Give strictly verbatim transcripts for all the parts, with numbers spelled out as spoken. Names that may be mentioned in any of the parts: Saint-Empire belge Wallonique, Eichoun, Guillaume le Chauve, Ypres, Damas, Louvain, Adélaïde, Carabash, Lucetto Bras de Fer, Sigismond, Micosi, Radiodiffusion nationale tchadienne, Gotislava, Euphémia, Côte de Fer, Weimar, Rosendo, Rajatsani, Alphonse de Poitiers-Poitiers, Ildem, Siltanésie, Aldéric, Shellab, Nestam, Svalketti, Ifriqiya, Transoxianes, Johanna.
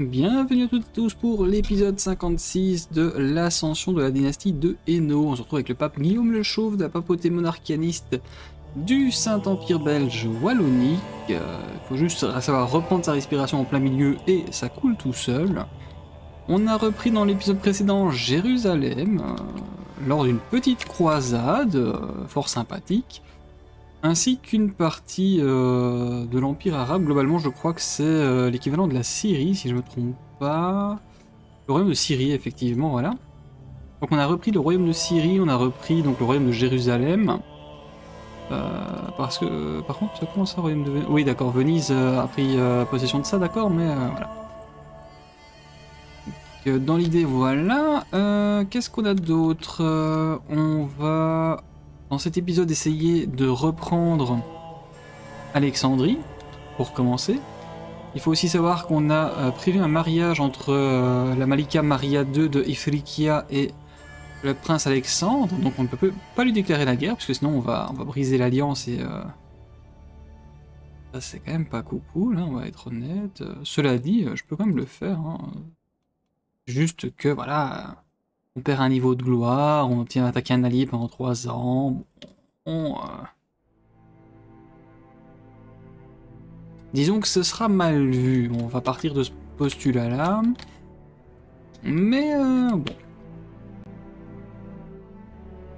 Bienvenue à toutes et tous pour l'épisode cinquante-six de l'ascension de la dynastie de Hainaut. On se retrouve avec le pape Guillaume le Chauve de la papauté monarchianiste du Saint-Empire belge Wallonique. Il euh, faut juste savoir reprendre sa respiration en plein milieu et ça coule tout seul. On a repris dans l'épisode précédent Jérusalem euh, lors d'une petite croisade euh, fort sympathique. Ainsi qu'une partie euh, de l'Empire arabe. Globalement, je crois que c'est euh, l'équivalent de la Syrie, si je ne me trompe pas. Le royaume de Syrie, effectivement, voilà. Donc on a repris le royaume de Syrie, on a repris donc le royaume de Jérusalem. Euh, parce que, euh, par contre, comment ça, royaume de Venise ? Oui, d'accord, Venise euh, a pris euh, possession de ça, d'accord, mais euh, voilà. Donc, euh, dans l'idée, voilà. Euh, Qu'est-ce qu'on a d'autre euh, On va... dans cet épisode, essayer de reprendre Alexandrie, pour commencer. Il faut aussi savoir qu'on a euh, prévu un mariage entre euh, la Malika Maria deux de Ifriqiya et le prince Alexandre, donc on ne peut pas lui déclarer la guerre, parce que sinon on va, on va briser l'alliance et... Euh... ça c'est quand même pas cool, hein, on va être honnête. Euh, cela dit, euh, je peux quand même le faire, hein. Juste que, voilà... on perd un niveau de gloire, on obtient attaquer un allié pendant trois ans, on... Euh... disons que ce sera mal vu, on va partir de ce postulat-là, mais euh, bon.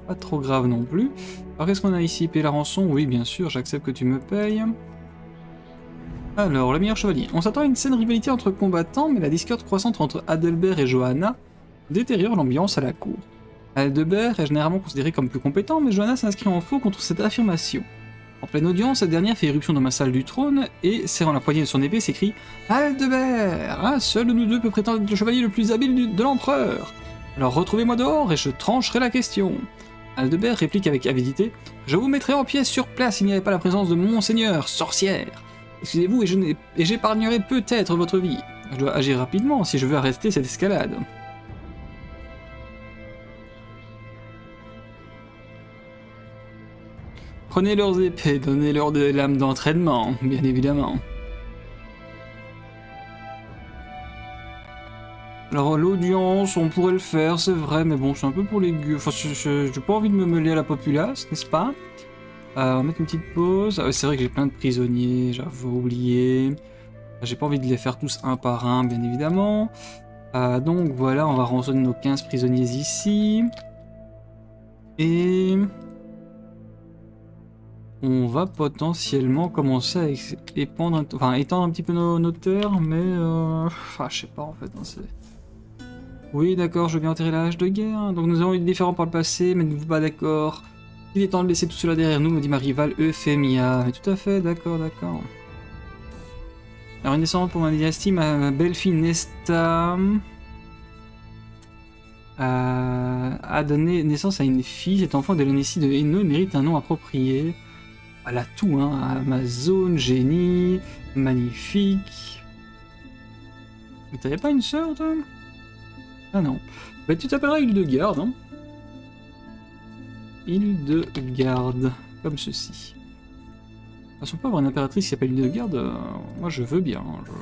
Pas trop grave non plus. Alors qu'est-ce qu'on a ici? Payer la rançon? Oui bien sûr, j'accepte que tu me payes. Alors, le meilleur chevalier. On s'attend à une saine rivalité entre combattants, mais la discorde croissante entre Adelbert et Johanna détériore l'ambiance à la cour. Aldebert est généralement considéré comme plus compétent, mais Johanna s'inscrit en faux contre cette affirmation. En pleine audience, cette dernière fait irruption dans ma salle du trône et, serrant la poignée de son épée, s'écrie « Aldebert, hein, seul de nous deux peut prétendre être le chevalier le plus habile du, de l'empereur. Alors retrouvez-moi dehors et je trancherai la question. » Aldebert réplique avec avidité « Je vous mettrai en pièces sur place s'il n'y avait pas la présence de monseigneur, sorcière. Excusez-vous et j'épargnerai peut-être votre vie. Je dois agir rapidement si je veux arrêter cette escalade. » Prenez leurs épées, donnez-leur des lames d'entraînement, bien évidemment. Alors l'audience, on pourrait le faire, c'est vrai, mais bon, c'est un peu pour les gueux. Enfin, j'ai pas envie de me mêler à la populace, n'est-ce pas? euh, On va mettre une petite pause. Ah ouais, c'est vrai que j'ai plein de prisonniers, j'avais oublié. J'ai pas envie de les faire tous un par un, bien évidemment. Euh, donc voilà, on va rançonner nos quinze prisonniers ici. Et... on va potentiellement commencer à épandre, enfin, étendre un petit peu nos, nos terres, mais... Euh, enfin, je sais pas en fait. Hein, oui, d'accord, je veux bien enterrer la hache de guerre. Donc nous avons eu des différends par le passé, mais ne vous pas d'accord. Il est temps de laisser tout cela derrière nous, me dit ma rivale Euphémia. Mais tout à fait, d'accord, d'accord. Alors une descendante pour ma dynastie, ma, ma belle-fille Nestam... Euh, a donné naissance à une fille. Cet enfant de l'Anésie de Hainaut mérite un nom approprié. Elle a tout, hein, Amazon, génie, magnifique. Mais t'avais pas une sœur, toi? Ah non. Bah tu t'appelleras Île de Garde, hein. Île de Garde, comme ceci. De toute façon, pas avoir une impératrice qui s'appelle Île de Garde, euh, moi je veux bien. Hein, je...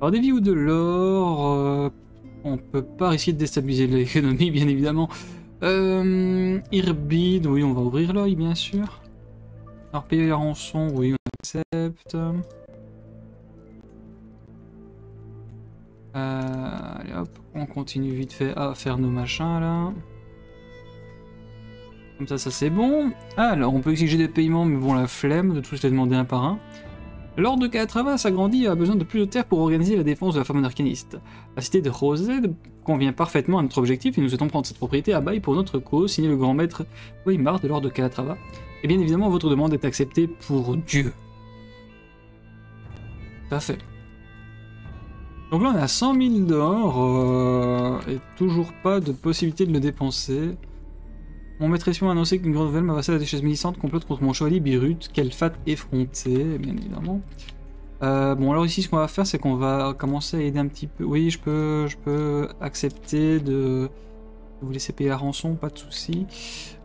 alors des vies ou de l'or, euh, on peut pas risquer de déstabiliser l'économie, bien évidemment. Euh, Irbide, oui, on va ouvrir l'œil, bien sûr. Alors payer la rançon, oui, on accepte. Euh, allez hop, on continue vite fait à faire nos machins là. Comme ça, ça c'est bon. Ah, alors on peut exiger des paiements, mais bon, la flemme de tous les demander un par un. L'ordre de Calatrava s'agrandit et a besoin de plus de terres pour organiser la défense de la femme monarchianiste. La cité de Rosendo convient parfaitement à notre objectif et nous souhaitons prendre cette propriété à bail pour notre cause, signé le grand maître Weimar de l'ordre de Calatrava. Et bien évidemment, votre demande est acceptée pour Dieu. Parfait. Donc là, on a cent mille d'or euh, et toujours pas de possibilité de le dépenser. Mon maître espion a annoncé qu'une grande nouvelle m'a passé à la déchèse militante complote contre mon chevalier Birut. Quelle fat effrontée, bien évidemment. Euh, bon, alors ici, ce qu'on va faire, c'est qu'on va commencer à aider un petit peu. Oui, je peux, je peux accepter de... vous laissez payer la rançon, pas de souci.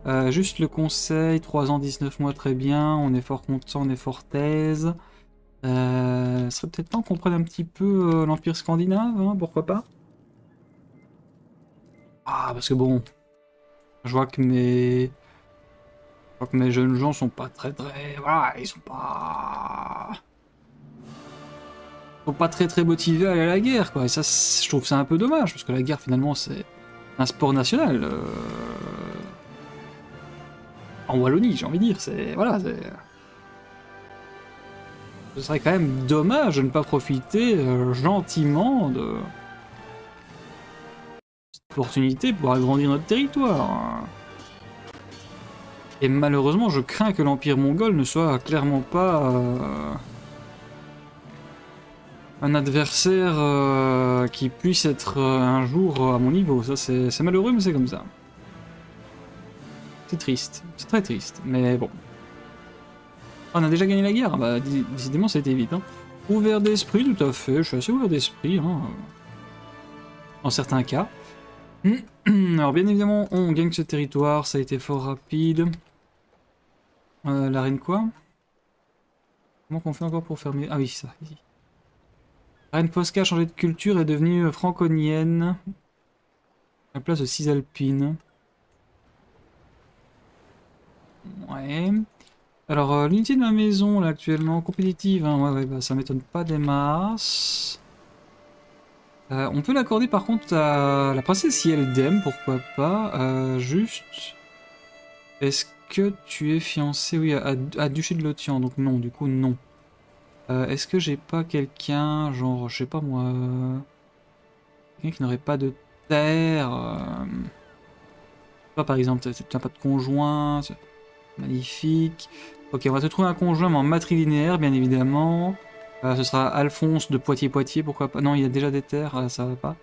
Euh, juste le conseil, trois ans, dix-neuf mois, très bien. On est fort content, on est fort aise. Euh, ce serait peut-être temps qu'on prenne un petit peu euh, l'Empire scandinave, hein, pourquoi pas. Ah, parce que bon, je vois que mes, je vois que mes jeunes gens sont pas très très, voilà, ils sont pas, ils sont pas très très motivés à aller à la guerre, quoi. Et ça, je trouve ça un peu dommage, parce que la guerre finalement c'est un sport national euh... en Wallonie, j'ai envie de dire, c'est voilà, c'est. Ce serait quand même dommage de ne pas profiter euh, gentiment de cette opportunité pour agrandir notre territoire. Et malheureusement, je crains que l'Empire mongol ne soit clairement pas euh, un adversaire euh, qui puisse être euh, un jour à mon niveau. Ça, c'est malheureux, mais c'est comme ça. C'est triste, c'est très triste, mais bon. On a déjà gagné la guerre, bah décidément c'était vite. Hein. Ouvert d'esprit, tout à fait, je suis assez ouvert d'esprit, hein, en certains cas. Alors bien évidemment, on gagne ce territoire, ça a été fort rapide. Euh, la reine quoi? Comment qu'on fait encore pour faire mieux? Ah oui, ça, ici. La reine Posca a changé de culture et est devenue franconienne. À la place de Cisalpine. Ouais... Alors, euh, l'unité de ma maison, là, actuellement, compétitive, hein, ouais, ouais, bah, ça m'étonne pas des masses. Euh, on peut l'accorder, par contre, à la princesse Ildem, pourquoi pas. Euh, juste, est-ce que tu es fiancé, oui, à, à Duché de Lotian, donc non, du coup, non. Euh, est-ce que j'ai pas quelqu'un, genre, je sais pas moi, euh, quelqu'un qui n'aurait pas de terre, euh, pas, par exemple, t'as pas de conjoint, magnifique. Ok, on va se trouver un conjoint mais en matrilinéaire, bien évidemment. Euh, ce sera Alphonse de Poitiers-Poitiers, pourquoi pas. Non, il y a déjà des terres, euh, ça va pas.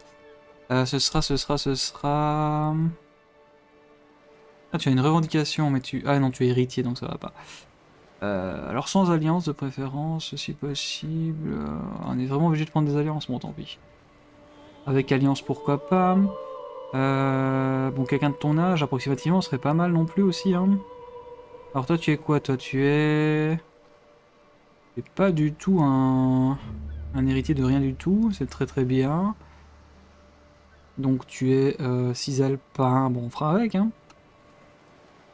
Euh, ce sera, ce sera, ce sera... Ah, tu as une revendication, mais tu... Ah non, tu es héritier, donc ça va pas. Euh, alors sans alliance de préférence, si possible. Euh, on est vraiment obligé de prendre des alliances, bon tant pis. Avec alliance, pourquoi pas. Euh, bon, quelqu'un de ton âge, approximativement, serait pas mal non plus aussi, hein. Alors toi tu es quoi? Toi tu es... Tu n'es pas du tout un... un héritier de rien du tout, c'est très très bien. Donc tu es euh, cisalpin, bon on fera avec. Hein.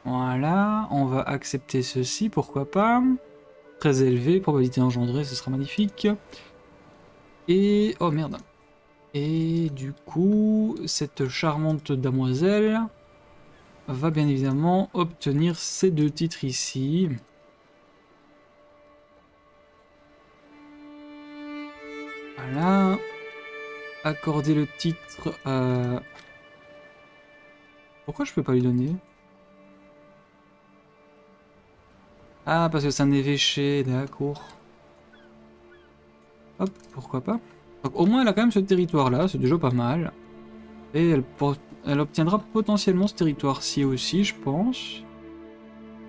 Voilà, on va accepter ceci, pourquoi pas. Très élevé, probabilité engendrée, ce sera magnifique. Et... oh merde. Et du coup, cette charmante damoiselle... va bien évidemment obtenir ces deux titres ici. Voilà. Accorder le titre à... Pourquoi je peux pas lui donner? Ah, parce que c'est un évêché, d'accord. Hop, pourquoi pas. Donc au moins elle a quand même ce territoire-là, c'est déjà pas mal. Et elle porte... elle obtiendra potentiellement ce territoire-ci aussi, je pense.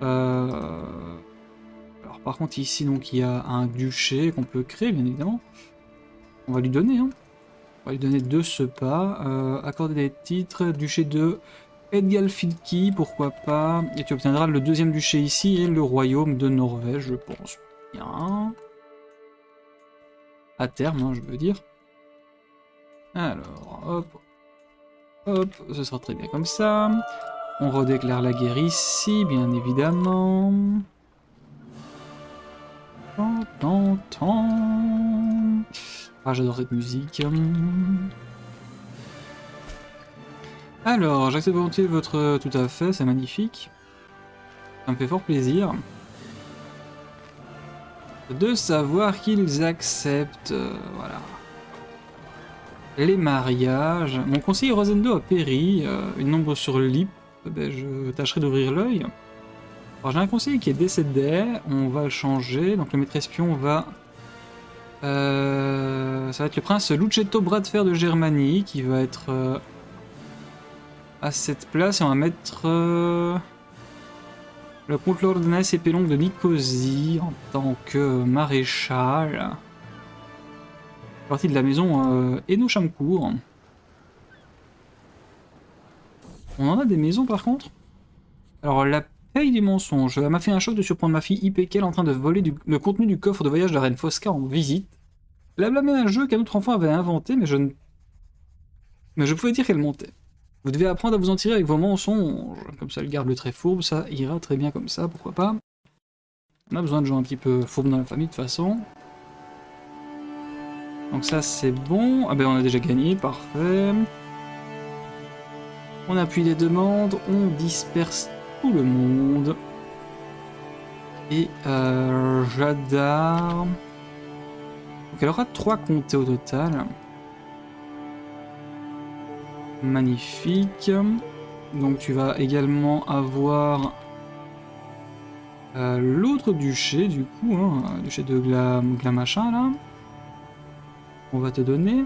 Euh... Alors par contre ici, donc il y a un duché qu'on peut créer, bien évidemment. On va lui donner, hein. On va lui donner de ce pas. Euh, accorder des titres, duché de Edgalfilki, pourquoi pas. Et tu obtiendras le deuxième duché ici et le royaume de Norvège, je pense. Bien. À terme, hein, je veux dire. Alors, hop. Hop, ce sera très bien comme ça. On redéclare la guerre ici, bien évidemment. Tant, tant, tant. Ah, j'adore cette musique. Alors, j'accepte volontiers votre... tout à fait, c'est magnifique. Ça me fait fort plaisir. De savoir qu'ils acceptent, voilà. Les mariages. Mon conseiller Rosendo a péri, euh, une ombre sur l'I P, ben je tâcherai d'ouvrir l'œil. Alors j'ai un conseiller qui est décédé, on va le changer, donc le maître espion va... Euh, ça va être le prince Lucetto Bras de Fer de Germanie, qui va être euh, à cette place, et on va mettre euh, le comte l'Ordena et Pélong de Micosi en tant que maréchal. Partie de la maison euh, Hénaud-Chamcourt. On en a des maisons par contre. Alors la Hey, des mensonges. Ça m'a fait un choc de surprendre ma fille I P K en train de voler du, le contenu du coffre de voyage de la reine Fosca en visite. Elle a blâmé un jeu qu'un autre enfant avait inventé, mais je ne... Mais je pouvais dire qu'elle mentait. Vous devez apprendre à vous en tirer avec vos mensonges. Comme ça, elle garde le trait fourbe, ça ira très bien comme ça, pourquoi pas. On a besoin de gens un petit peu fourbes dans la famille, de toute façon. Donc ça, c'est bon. Ah ben, on a déjà gagné, parfait. On appuie les demandes, on disperse tout le monde. Et euh, Jadar... Donc elle aura trois comtés au total. Magnifique. Donc tu vas également avoir euh, l'autre duché, du coup, hein, duché de Gla, Gla machin là. On va te donner.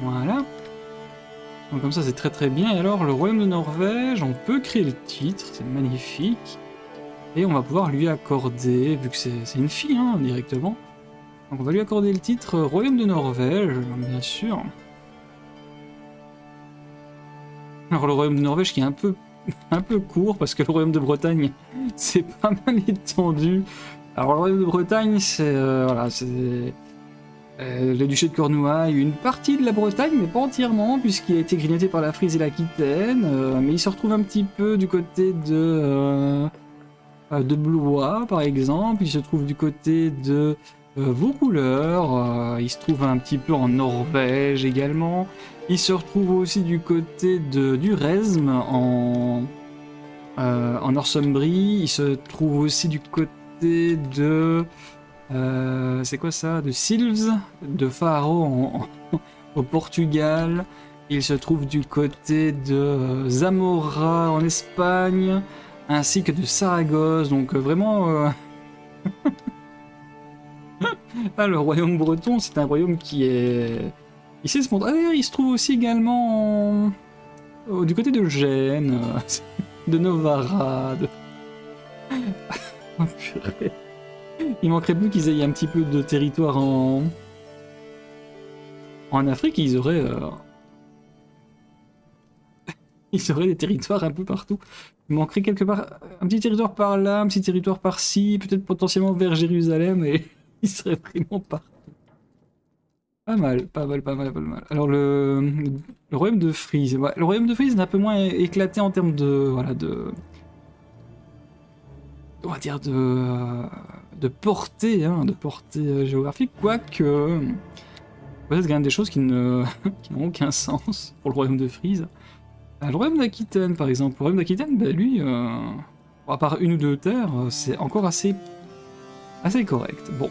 Voilà. Donc comme ça c'est très très bien. Et alors le royaume de Norvège, on peut créer le titre, c'est magnifique. Et on va pouvoir lui accorder, vu que c'est une fille hein, directement. Donc on va lui accorder le titre Royaume de Norvège, bien sûr. Alors le Royaume de Norvège qui est un peu, un peu court, parce que le Royaume de Bretagne, c'est pas mal étendu. Alors le Royaume de Bretagne, c'est... Euh, voilà, c'est... Euh, le duché de Cornouailles, une partie de la Bretagne, mais pas entièrement, puisqu'il a été grignoté par la Frise et l'Aquitaine. Euh, mais il se retrouve un petit peu du côté de... Euh, de Blois, par exemple. Il se trouve du côté de... Euh, vos couleurs, euh, il se trouve un petit peu en Norvège également. Il se retrouve aussi du côté de, du Resme en, euh, en Northumbrie. Il se trouve aussi du côté de... Euh, c'est quoi ça? De Sylves, de Faro en, en, au Portugal. Il se trouve du côté de Zamora en Espagne, ainsi que de Saragosse. Donc euh, vraiment... Euh... Ah, le royaume breton, c'est un royaume qui est... Il sait se montrer. Ah, il se trouve aussi également en... oh, du côté de Gênes, de Novara. De... Oh, purée. Il manquerait plus qu'ils aient un petit peu de territoire en... En Afrique, ils auraient... Euh... Ils auraient des territoires un peu partout. Il manquerait quelque part un petit territoire par là, un petit territoire par-ci, peut-être potentiellement vers Jérusalem et... Il serait vraiment pas... Pas mal, pas mal, pas mal, pas mal. Alors le, le royaume de Frise... Ouais, le royaume de Frise est un peu moins éclaté en termes de... Voilà, de... On va dire de... De portée, hein, de portée géographique. Quoique... Peut-être qu'il y a des choses qui ne... qui n'ont aucun sens pour le royaume de Frise. Le royaume d'Aquitaine, par exemple. Le royaume d'Aquitaine, ben, lui... Euh, à part une ou deux terres, c'est encore assez... Assez correct. Bon.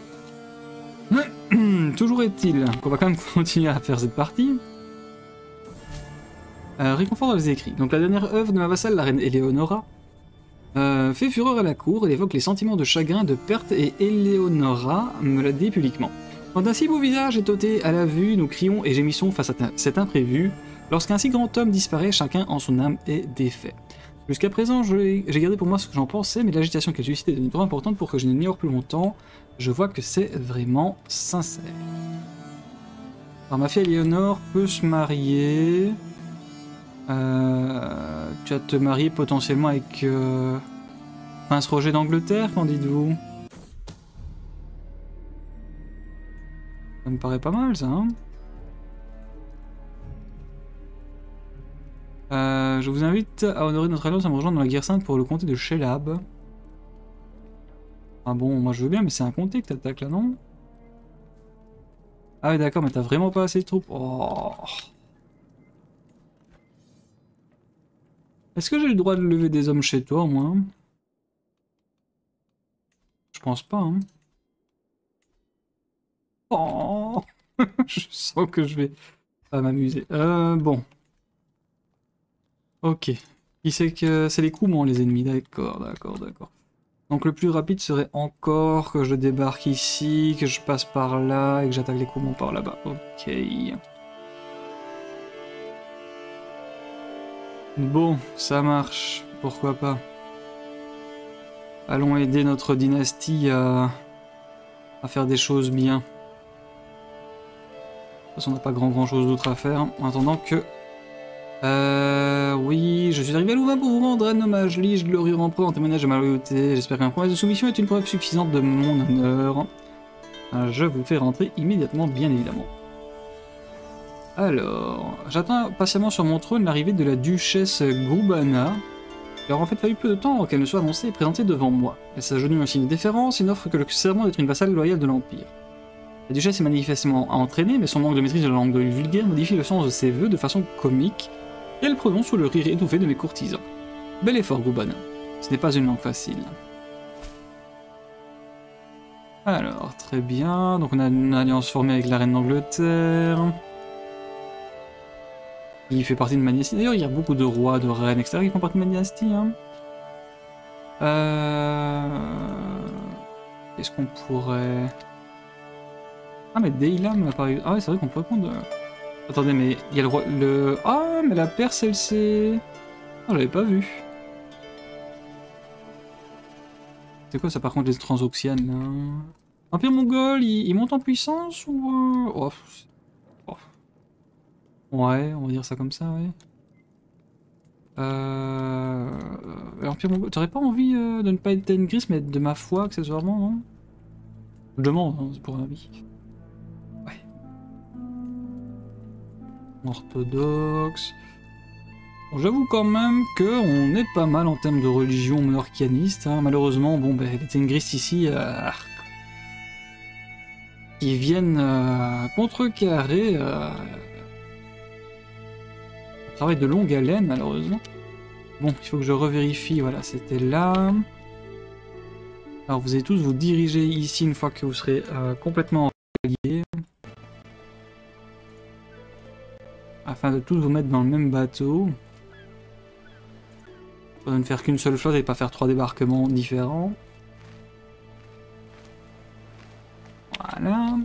Toujours est-il qu'on va quand même continuer à faire cette partie. Euh, réconfort des écrits. Donc la dernière œuvre de ma vassale, la reine Eleonora, euh, fait fureur à la cour. Elle évoque les sentiments de chagrin, de perte, et Eleonora me l'a dit publiquement. Quand un si beau visage est ôté à la vue, nous crions et gémissons face à cet imprévu. Lorsqu'un si grand homme disparaît, chacun en son âme est défait. Jusqu'à présent, j'ai gardé pour moi ce que j'en pensais, mais l'agitation qu'elle suscitait est trop importante pour que je n'ignore plus longtemps. Je vois que c'est vraiment sincère. Alors ma fille Aliénor peut se marier. Euh, tu vas te marier potentiellement avec euh, Prince Roger d'Angleterre, qu'en dites-vous? Ça me paraît pas mal ça, hein. Euh, je vous invite à honorer notre alliance à me rejoindre dans la guerre sainte pour le comté de Shellab. Ah bon, moi je veux bien, mais c'est un comté que t'attaques là, non? Ah ouais, d'accord, mais t'as vraiment pas assez de troupes. Oh. Est-ce que j'ai le droit de lever des hommes chez toi, moi? Je pense pas, hein. Oh. Je sens que je vais pas m'amuser. Euh, bon. Ok, il sait que c'est les Koumans les ennemis, d'accord, d'accord, d'accord. Donc le plus rapide serait encore que je débarque ici, que je passe par là et que j'attaque les Koumans par là-bas. Ok. Bon, ça marche, pourquoi pas. Allons aider notre dynastie à, à faire des choses bien. De toute façon, on n'a pas grand grand chose d'autre à faire, en attendant que... Euh... oui, je suis arrivé à Louvain pour vous rendre un hommage, Lige, glorieux empereur, en témoignage de ma loyauté. J'espère qu'un promesse de soumission est une preuve suffisante de mon honneur. Je vous fais rentrer immédiatement, bien évidemment. Alors, j'attends patiemment sur mon trône l'arrivée de la duchesse Groubana. Il aura en fait fallu peu de temps qu'elle ne soit annoncée et présentée devant moi. Elle s'agenouille en signe de déférence et n'offre que le serment d'être une vassale loyale de l'Empire. La duchesse est manifestement entraînée, mais son manque de maîtrise de la langue vulgaire modifie le sens de ses vœux de façon comique, et elle prononce sous le rire étouffé de mes courtisans. Bel effort, Groubana. Ce n'est pas une langue facile. Alors, très bien. Donc on a une alliance formée avec la reine d'Angleterre. Il fait partie de ma dynastie. D'ailleurs, il y a beaucoup de rois, de reines, et cetera qui font partie de ma dynastie. Hein. Euh... Est-ce qu'on pourrait... Ah, mais Deilam n'a pas eu... Ah ouais, c'est vrai qu'on pourrait prendre... Attendez, mais il y a le roi... Le... Ah, mais la Perse, elle s'est... Ah, je l'avais pas vu. C'est quoi ça, par contre, les transoxianes, là? Empire mongol, il... il monte en puissance ou... Euh... Oh, ouais, on va dire ça comme ça, ouais. Euh... L'Empire mongol... T'aurais pas envie euh, de ne pas être une grise, mais de ma foi, accessoirement, non? Je demande, hein, c'est pour un avis. Ouais. Orthodoxe... Bon, j'avoue quand même qu'on est pas mal en termes de religion monarchianiste, hein. Malheureusement, bon, ben, les Tengristes ici... Euh... Ils viennent euh, contrecarrer... Euh... Travail de longue haleine, malheureusement. Bon, il faut que je revérifie. Voilà, c'était là. Alors, vous allez tous vous diriger ici une fois que vous serez euh, complètement reliés, afin de tous vous mettre dans le même bateau. Pour ne faire qu'une seule flotte et pas faire trois débarquements différents. Voilà.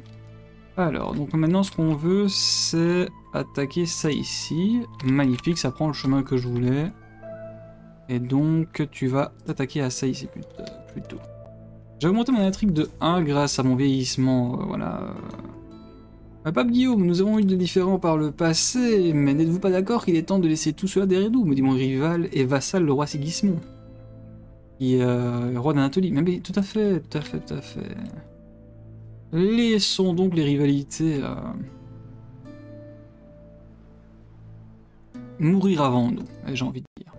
Alors, donc maintenant, ce qu'on veut, c'est attaquer ça ici. Magnifique, ça prend le chemin que je voulais. Et donc, tu vas t'attaquer à ça ici plutôt. J'ai augmenté mon intrigue de un grâce à mon vieillissement. Euh, voilà. Mais pape Guillaume, nous avons eu de différents par le passé, mais n'êtes-vous pas d'accord qu'il est temps de laisser tout cela derrière nous, me dit mon rival et vassal, le roi Sigismond, qui est euh, roi d'Anatolie. Mais, mais tout à fait, tout à fait, tout à fait. Laissons donc les rivalités euh... mourir avant nous, j'ai envie de dire.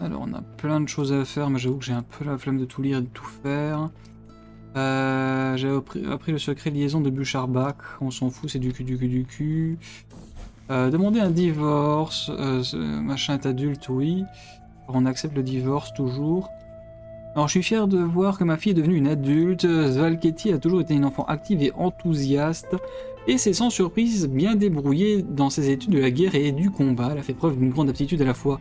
Alors on a plein de choses à faire, mais j'avoue que j'ai un peu la flemme de tout lire et de tout faire. Euh, j'ai appris, appris le secret liaison de Bucharbach, on s'en fout, c'est du cul, du cul, du cul. Euh, demander un divorce, euh, ce machin est adulte, oui. Alors, on accepte le divorce toujours. Alors, je suis fier de voir que ma fille est devenue une adulte. Svalketti a toujours été une enfant active et enthousiaste, et s'est sans surprise bien débrouillée dans ses études de la guerre et du combat. Elle a fait preuve d'une grande aptitude à la fois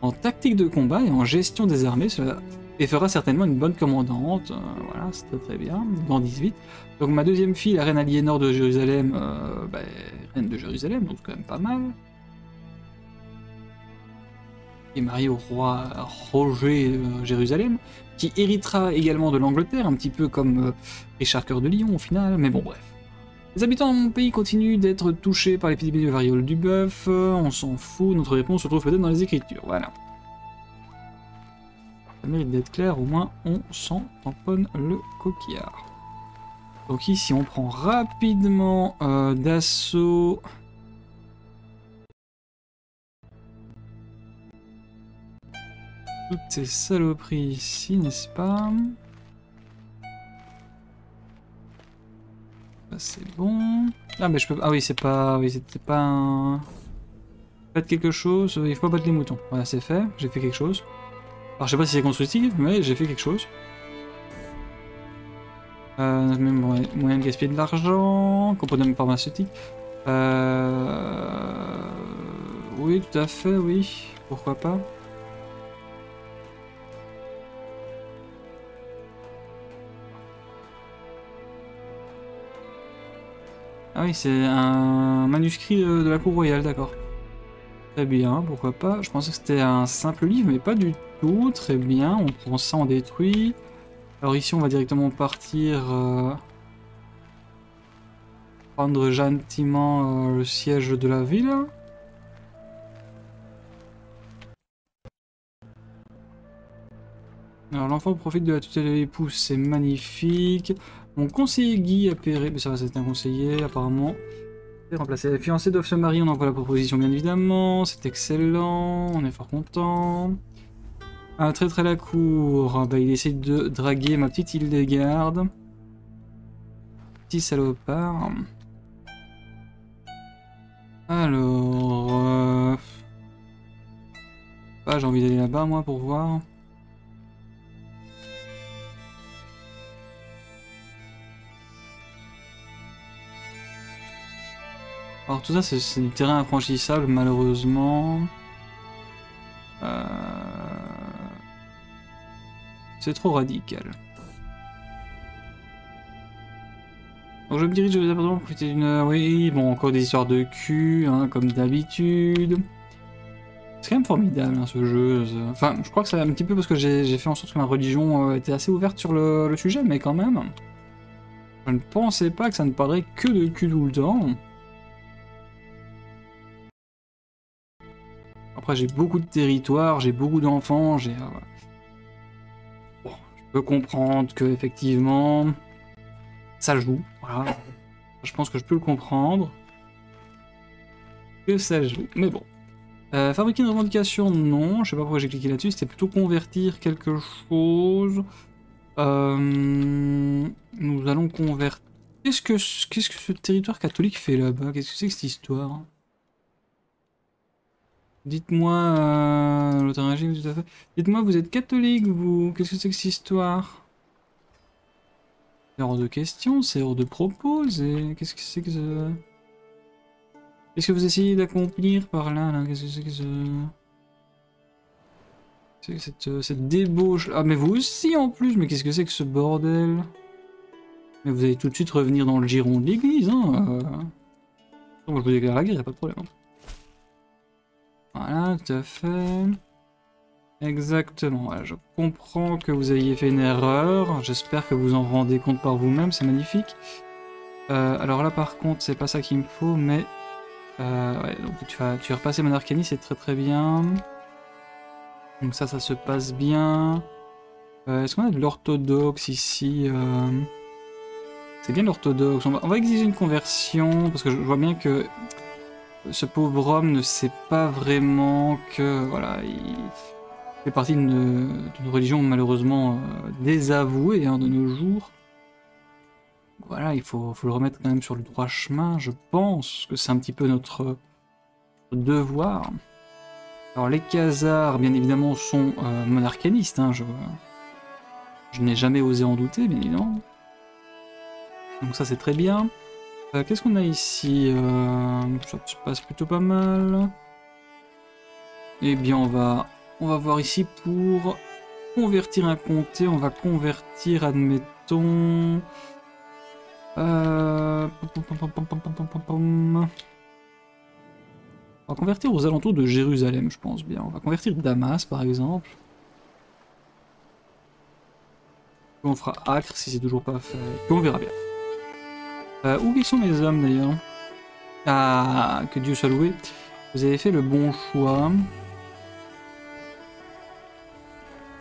en tactique de combat et en gestion des armées, cela et fera certainement une bonne commandante. Euh, voilà, c'est très, très bien, grand dix-huit. Donc ma deuxième fille, la reine Aliénor de Jérusalem, euh, bah, reine de Jérusalem, donc quand même pas mal. Est mariée au roi Roger de Jérusalem, qui héritera également de l'Angleterre, un petit peu comme Richard Cœur de Lion au final, mais bon bref. Les habitants de mon pays continuent d'être touchés par l'épidémie de variole du bœuf, on s'en fout, notre réponse se trouve peut-être dans les Écritures, voilà. Ça mérite d'être clair, au moins on s'en tamponne le coquillard. Donc ici on prend rapidement euh, d'assaut... toutes ces saloperies ici, n'est-ce pas? Ça c'est bon. Ah mais je peux... Ah oui, c'est pas... Oui, c'était pas un... Faites quelque chose, il faut pas battre les moutons. Voilà, c'est fait, j'ai fait quelque chose. Alors je sais pas si c'est constructif, mais j'ai fait quelque chose. Euh, même moyen de gaspiller de l'argent, component pharmaceutique. Euh... Oui, tout à fait, oui. Pourquoi pas? Ah oui, c'est un manuscrit de la cour royale, d'accord. Très bien, pourquoi pas. Je pensais que c'était un simple livre, mais pas du tout. Très bien, on prend ça, on détruit. Alors ici, on va directement partir... Euh, prendre gentiment euh, le siège de la ville. Alors l'enfant profite de la tutelle de l'épouse, c'est magnifique. Mon conseiller Guy a péré, mais ça c'est un conseiller apparemment. Remplacer les fiancés doivent se marier, on envoie la proposition bien évidemment, c'est excellent, on est fort content. Un traître à la cour, bah, il essaie de draguer ma petite île de garde. Petit salopard. Alors... Euh... Ah, j'ai envie d'aller là-bas moi pour voir. Alors tout ça c'est du terrain infranchissable malheureusement. Euh... C'est trop radical. Donc je me dirige vers l'appartement pour profiter d'une... Oui, bon, encore des histoires de cul, hein, comme d'habitude. C'est quand même formidable hein, ce jeu. Enfin, je crois que c'est un petit peu parce que j'ai fait en sorte que ma religion euh, était assez ouverte sur le, le sujet, mais quand même. Je ne pensais pas que ça ne parlerait que de cul tout le temps. Après, j'ai beaucoup de territoires, j'ai beaucoup d'enfants, j'ai... Euh, voilà. Bon, je peux comprendre que, effectivement, ça joue, voilà. Je pense que je peux le comprendre. Que ça joue, mais bon. Euh, fabriquer une revendication, non. Je sais pas pourquoi j'ai cliqué là-dessus, c'était plutôt convertir quelque chose. Euh, nous allons convertir... Qu'est-ce que, qu'est-ce que ce territoire catholique fait là-bas? Qu'est-ce que c'est que cette histoire? Dites-moi, euh, l'autre régime, tout à fait. Dites-moi, vous êtes catholique, vous? Qu'est-ce que c'est que cette histoire? C'est hors de question, c'est hors de propos, et qu'est-ce que c'est que ce... Qu'est-ce que vous essayez d'accomplir par là, là? Qu'est-ce que c'est que ce... Qu'est-ce que cette, cette débauche? Ah, mais vous aussi, en plus, mais qu'est-ce que c'est que ce bordel? Mais vous allez tout de suite revenir dans le giron de l'église, hein euh... bon, je vous déclare la guerre, y a pas de problème. Voilà, tout à fait. Exactement, voilà, je comprends que vous ayez fait une erreur. J'espère que vous en rendez compte par vous-même, c'est magnifique. Euh, alors là, par contre, c'est pas ça qu'il me faut, mais... Euh, ouais, donc tu vas, tu vas repasser Monarchianiste, c'est très très bien. Donc ça, ça se passe bien. Euh, Est-ce qu'on a de l'orthodoxe ici euh... C'est bien l'orthodoxe. On va, on va exiger une conversion, parce que je, je vois bien que... Ce pauvre homme ne sait pas vraiment que, voilà, il fait partie d'une religion malheureusement euh, désavouée hein, de nos jours. Voilà, il faut, faut le remettre quand même sur le droit chemin, je pense que c'est un petit peu notre devoir. Alors les Khazars, bien évidemment, sont euh, monarchianistes, hein, je, je n'ai jamais osé en douter, bien évidemment. Donc ça c'est très bien. Euh, Qu'est-ce qu'on a ici euh, ça se passe plutôt pas mal. Eh bien, on va, on va voir ici pour convertir un comté. On va convertir, admettons... Euh... On va convertir aux alentours de Jérusalem, je pense bien. On va convertir Damas, par exemple. On fera Acre, si c'est toujours pas fait. Puis on verra bien. Euh, où sont mes hommes d'ailleurs? Ah, que Dieu soit loué. Vous avez fait le bon choix. De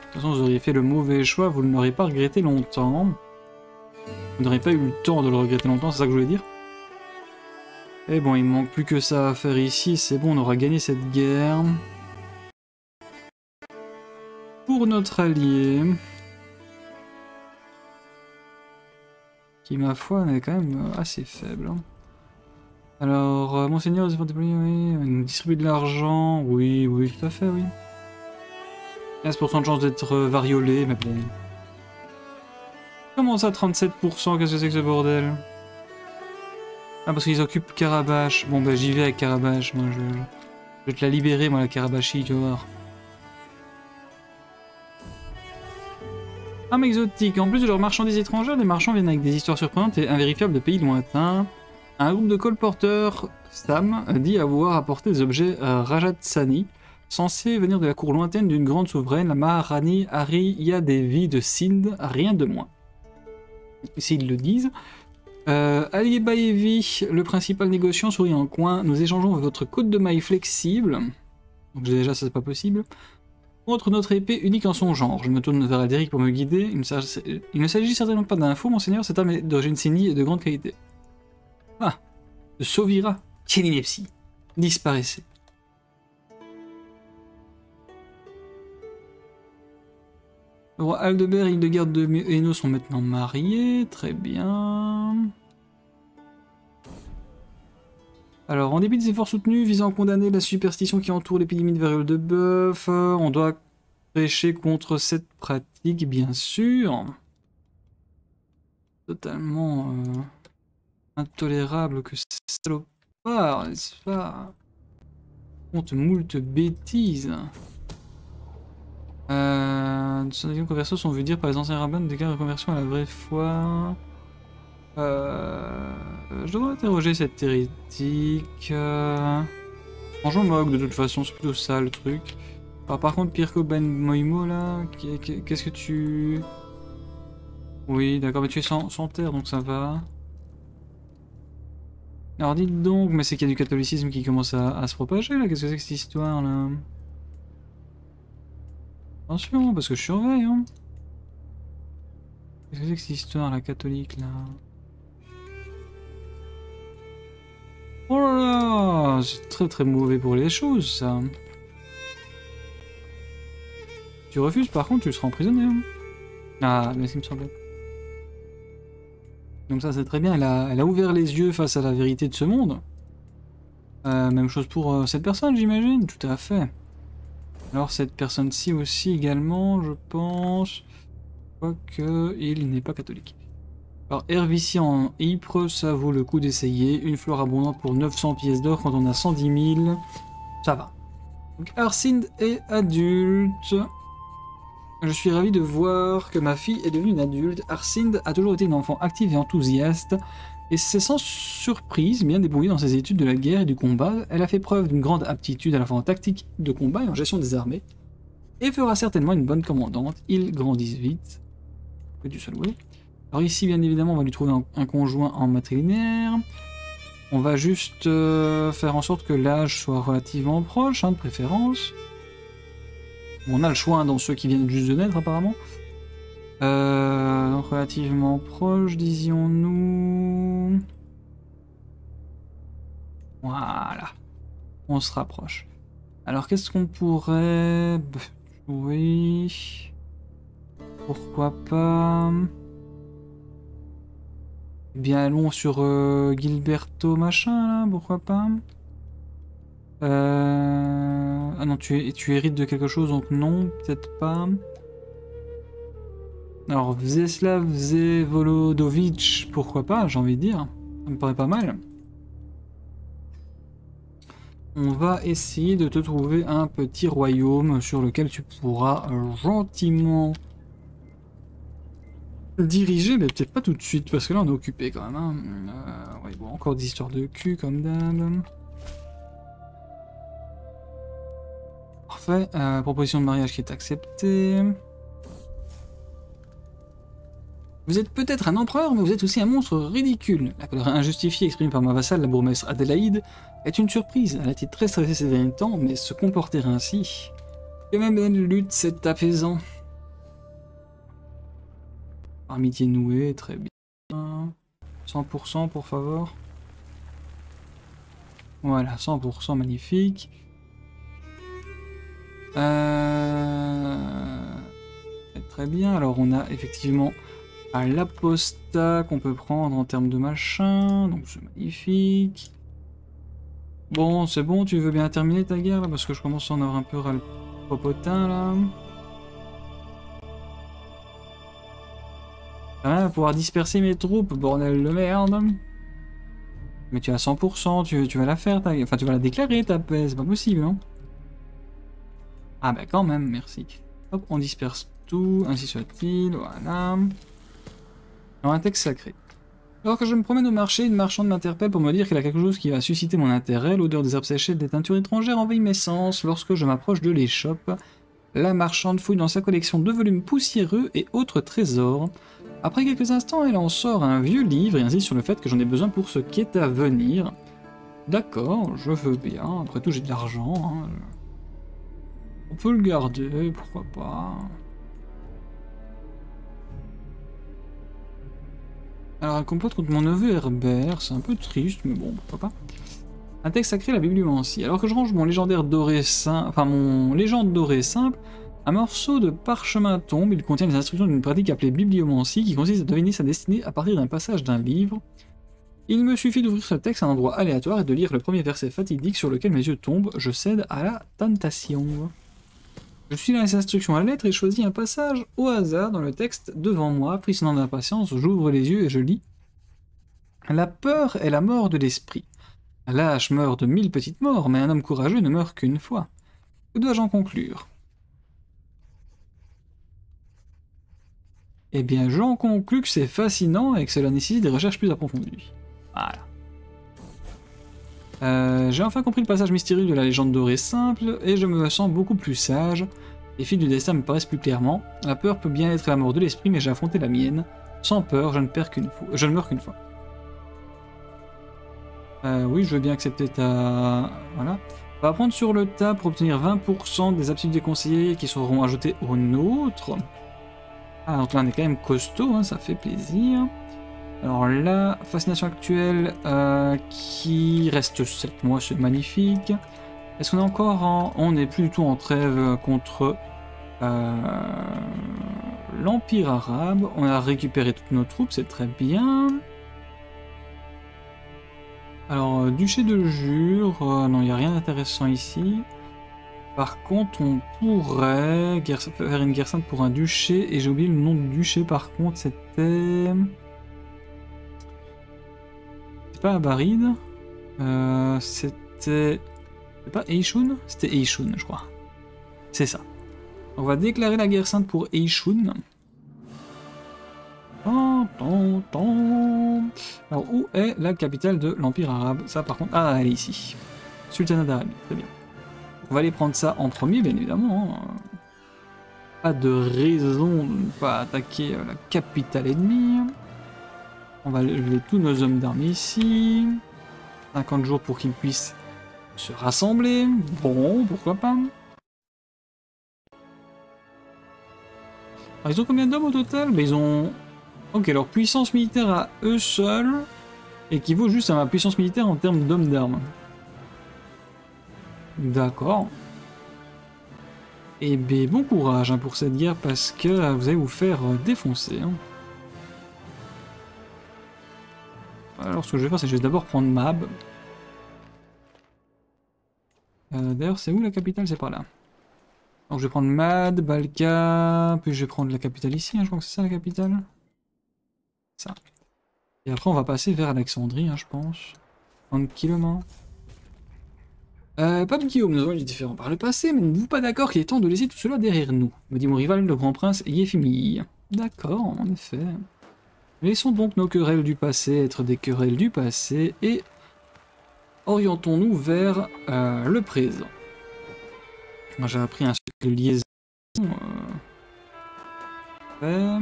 toute façon, vous auriez fait le mauvais choix, vous ne l'aurez pas regretté longtemps. Vous n'aurez pas eu le temps de le regretter longtemps, c'est ça que je voulais dire. Et bon, il ne manque plus que ça à faire ici, c'est bon, on aura gagné cette guerre. Pour notre allié... Qui, ma foi, est quand même assez faible. Alors, euh, Monseigneur, oui, nous distribue de l'argent. Oui, oui, tout à fait, oui. quinze pour cent de chance d'être variolé, mais bon. Comment ça, trente-sept pour cent? Qu'est-ce que c'est que ce bordel? Ah, parce qu'ils occupent Carabash. Bon, bah, j'y vais avec Carabash. Moi, je... je vais te la libérer, moi, la Carabachie, tu vas voir. Armes exotiques. En plus de leurs marchandises étrangères, les marchands viennent avec des histoires surprenantes et invérifiables de pays lointains. Un groupe de colporteurs, Sam, dit avoir apporté des objets euh, Rajatsani, censés venir de la cour lointaine d'une grande souveraine, la Maharani Ariyadevi de Sindh, rien de moins. S'ils le disent. Euh, Aliébaevi, le principal négociant, sourit en coin. Nous échangeons votre côte de maille flexible. Donc déjà, ça c'est pas possible. contre notre épée unique en son genre. Je me tourne vers Aldéric pour me guider. Il ne s'agit certainement pas d'un faux, monseigneur, cette arme est d'origine signée et de grande qualité. Ah, le Sauvira, quelle ineptie, disparaissez. Le roi Aldebert et Île de Garde de Hainaut sont maintenant mariés, très bien. Alors, en dépit des efforts soutenus visant à condamner la superstition qui entoure l'épidémie de variole de bœuf, on doit prêcher contre cette pratique, bien sûr. Totalement euh, intolérable que ces salopards, n'est-ce pas, compte moult bêtises. Euh, son exemple conversion sont vus dire par les anciens rabbins des cas de conversion à la vraie foi. Euh, je devrais interroger cette hérétique. Euh, franchement, moque de toute façon, c'est plutôt ça le truc. Alors, par contre, Pirko Ben Moimo là, qu'est-ce que tu. Oui, d'accord, mais tu es sans, sans terre donc ça va. Alors dites donc, mais c'est qu'il y a du catholicisme qui commence à, à se propager là, qu'est-ce que c'est que cette histoire là? Attention, parce que je surveille, hein. Qu'est-ce que c'est que cette histoire, la catholique, là? Oh là là! C'est très très mauvais pour les choses, ça. Tu refuses, par contre, tu seras emprisonné, hein. Ah, mais ça me semblait. Donc ça, c'est très bien. Elle a, elle a ouvert les yeux face à la vérité de ce monde. Euh, même chose pour euh, cette personne, j'imagine. Tout à fait. Alors cette personne-ci aussi également, je pense, quoique il n'est pas catholique. Alors Hervici en Ypres, ça vaut le coup d'essayer. Une fleur abondante pour neuf cents pièces d'or quand on a cent dix mille, ça va. Donc Arsind est adulte. Je suis ravi de voir que ma fille est devenue une adulte. Arsind a toujours été une enfant active et enthousiaste. Et c'est sans surprise, bien débrouillée dans ses études de la guerre et du combat, elle a fait preuve d'une grande aptitude à la fois en tactique de combat et en gestion des armées, et fera certainement une bonne commandante. Ils grandissent vite. Que du soleil. Alors ici, bien évidemment, on va lui trouver un, un conjoint en matrilinéaire. On va juste euh, faire en sorte que l'âge soit relativement proche, hein, de préférence. Bon, on a le choix hein, dans ceux qui viennent juste de naître, apparemment. Euh, relativement proche, disions-nous. Voilà. On se rapproche. Alors, qu'est-ce qu'on pourrait... Oui... Pourquoi pas... Eh bien, allons sur euh, Gilberto machin, là, pourquoi pas... Euh... Ah non, tu, tu hérites de quelque chose, donc non, peut-être pas... Alors, Vzeslav Vzevolodovitch, pourquoi pas, j'ai envie de dire. Ça me paraît pas mal. On va essayer de te trouver un petit royaume sur lequel tu pourras gentiment diriger, mais peut-être pas tout de suite, parce que là on est occupé quand même. Hein. Euh, ouais, bon, encore des histoires de cul comme d'hab. Parfait, euh, proposition de mariage qui est acceptée. Vous êtes peut-être un empereur, mais vous êtes aussi un monstre ridicule. La colère injustifiée exprimée par ma vassale, la bourgmestre Adélaïde, est une surprise. Elle a été très stressée ces derniers temps, mais se comporter ainsi... Que même une lutte, c'est apaisant. Amitié nouée, très bien. cent pour cent, pour favor. Voilà, cent pour cent, magnifique. Euh... Très bien, alors on a effectivement... à la Posta qu'on peut prendre en termes de machin, donc c'est magnifique. Bon, c'est bon, tu veux bien terminer ta guerre là, parce que je commence à en avoir un peu ras le popotin là. Rien à pouvoir disperser mes troupes, bordel de merde. Mais tu as cent pour cent, tu, tu vas la faire ta guerre, enfin tu vas la déclarer ta paix, c'est pas possible, hein. Ah bah quand même, merci. Hop, on disperse tout, ainsi soit-il, voilà. Alors un texte sacré. Alors que je me promène au marché, une marchande m'interpelle pour me dire qu'elle a quelque chose qui va susciter mon intérêt. L'odeur des herbes séchées et des teintures étrangères envahit mes sens. Lorsque je m'approche de l'échoppe, la marchande fouille dans sa collection de volumes poussiéreux et autres trésors. Après quelques instants, elle en sort un vieux livre et insiste sur le fait que j'en ai besoin pour ce qui est à venir. D'accord, je veux bien, après tout j'ai de l'argent. Hein. On peut le garder, pourquoi pas. Alors, un complot contre mon neveu Herbert, c'est un peu triste, mais bon, pourquoi pas. Un texte sacré, la Bible du Mancy. Alors que je range mon légendaire doré simple, enfin mon légende dorée simple, un morceau de parchemin tombe. Il contient les instructions d'une pratique appelée bibliomancie, qui consiste à deviner sa destinée à partir d'un passage d'un livre. Il me suffit d'ouvrir ce texte à un endroit aléatoire et de lire le premier verset fatidique sur lequel mes yeux tombent. Je cède à la tentation. Je suis dans les instructions à la lettre et choisis un passage au hasard dans le texte devant moi. Frissonnant d'impatience, j'ouvre les yeux et je lis. La peur est la mort de l'esprit. Un lâche meurt de mille petites morts, mais un homme courageux ne meurt qu'une fois. Que dois-je en conclure? Eh bien, j'en conclus que c'est fascinant et que cela nécessite des recherches plus approfondies. Voilà. Euh, j'ai enfin compris le passage mystérieux de la légende dorée simple, et je me sens beaucoup plus sage. Les fils du destin me paraissent plus clairement. La peur peut bien être la mort de l'esprit, mais j'ai affronté la mienne. Sans peur, je ne, perds qu'une fois. Je ne meurs qu'une fois. Euh, oui, je veux bien accepter ta... Voilà. On va prendre sur le tas pour obtenir vingt pour cent des aptitudes des conseillers qui seront ajoutées aux nôtres. Ah, donc là on est quand même costaud, hein, ça fait plaisir. Alors là, fascination actuelle euh, qui reste sept mois, c'est magnifique. Est-ce qu'on est encore en... On n'est plus du tout en trêve contre euh, l'Empire arabe. On a récupéré toutes nos troupes, c'est très bien. Alors, euh, duché de Jure, euh, non, il n'y a rien d'intéressant ici. Par contre, on pourrait guerre, faire une guerre sainte pour un duché, et j'ai oublié le nom du duché par contre, c'était... C'est pas Abaride, euh, c'était... C'est pas Eichoun? C'était Eichoun, je crois. C'est ça. On va déclarer la guerre sainte pour Eichoun. Alors, où est la capitale de l'Empire arabe? Ça par contre... Ah, elle est ici. Sultanat d'Arabie, très bien. On va aller prendre ça en premier, bien évidemment. Pas de raison de ne pas attaquer la capitale ennemie. On va lever tous nos hommes d'armes ici. cinquante jours pour qu'ils puissent se rassembler. Bon, pourquoi pas. Alors, ils ont combien d'hommes au total? Ben, ils ont... Ok, leur puissance militaire à eux seuls équivaut juste à ma puissance militaire en termes d'hommes d'armes. D'accord. Et bien, bon courage hein, pour cette guerre, parce que euh, vous allez vous faire euh, défoncer. Hein. Alors, ce que je vais faire, c'est que je vais d'abord prendre Mab. Euh, D'ailleurs, c'est où la capitale? C'est par là. Donc, je vais prendre Mad, Balka, puis je vais prendre la capitale ici, hein, je crois que c'est ça la capitale. Ça. Et après, on va passer vers Alexandrie, hein, je pense. trente kilomètres. Euh, Pape Guillaume, nous avons eu des différends par le passé, mais ne vous pas d'accord qu'il est temps de laisser tout cela derrière nous, me dit mon rival, le grand prince Euphémia. D'accord, en effet. Laissons donc nos querelles du passé être des querelles du passé, et orientons-nous vers euh, le présent. Moi j'ai appris un secret de liaison. Euh... Ouais.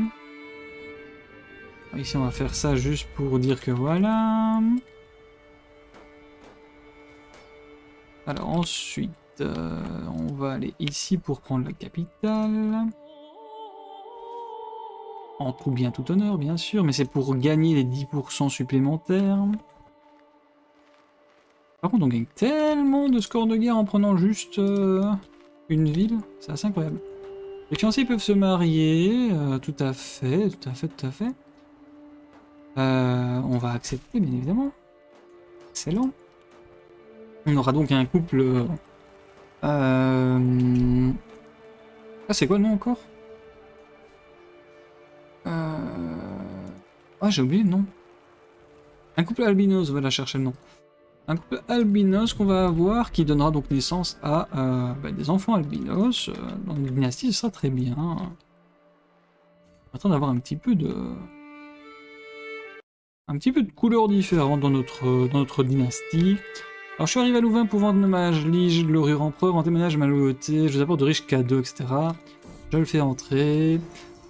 Ici on va faire ça juste pour dire que voilà... Alors ensuite, euh, on va aller ici pour prendre la capitale. En tout bien tout honneur, bien sûr, mais c'est pour gagner les dix pour cent supplémentaires. Par contre, on gagne tellement de scores de guerre en prenant juste euh, une ville. C'est assez incroyable. Les fiancés peuvent se marier, euh, tout à fait, tout à fait, tout à fait. Euh, on va accepter, bien évidemment. Excellent. On aura donc un couple... Euh... Ah, c'est quoi le nom encore? euh... Ah, j'ai oublié le nom. Un couple albinos, voilà, chercher le nom. Un couple albinos qu'on va avoir, qui donnera donc naissance à euh, bah, des enfants albinos. Dans une dynastie, ce sera très bien. On attend d'avoir un petit peu de... Un petit peu de couleurs différentes dans notre, dans notre dynastie. Alors je suis arrivé à Louvain pour vendre hommage, Lige, glorieux empereur, en témoignage de ma loyauté, je vous apporte de riches cadeaux, et cetera. Je le fais entrer,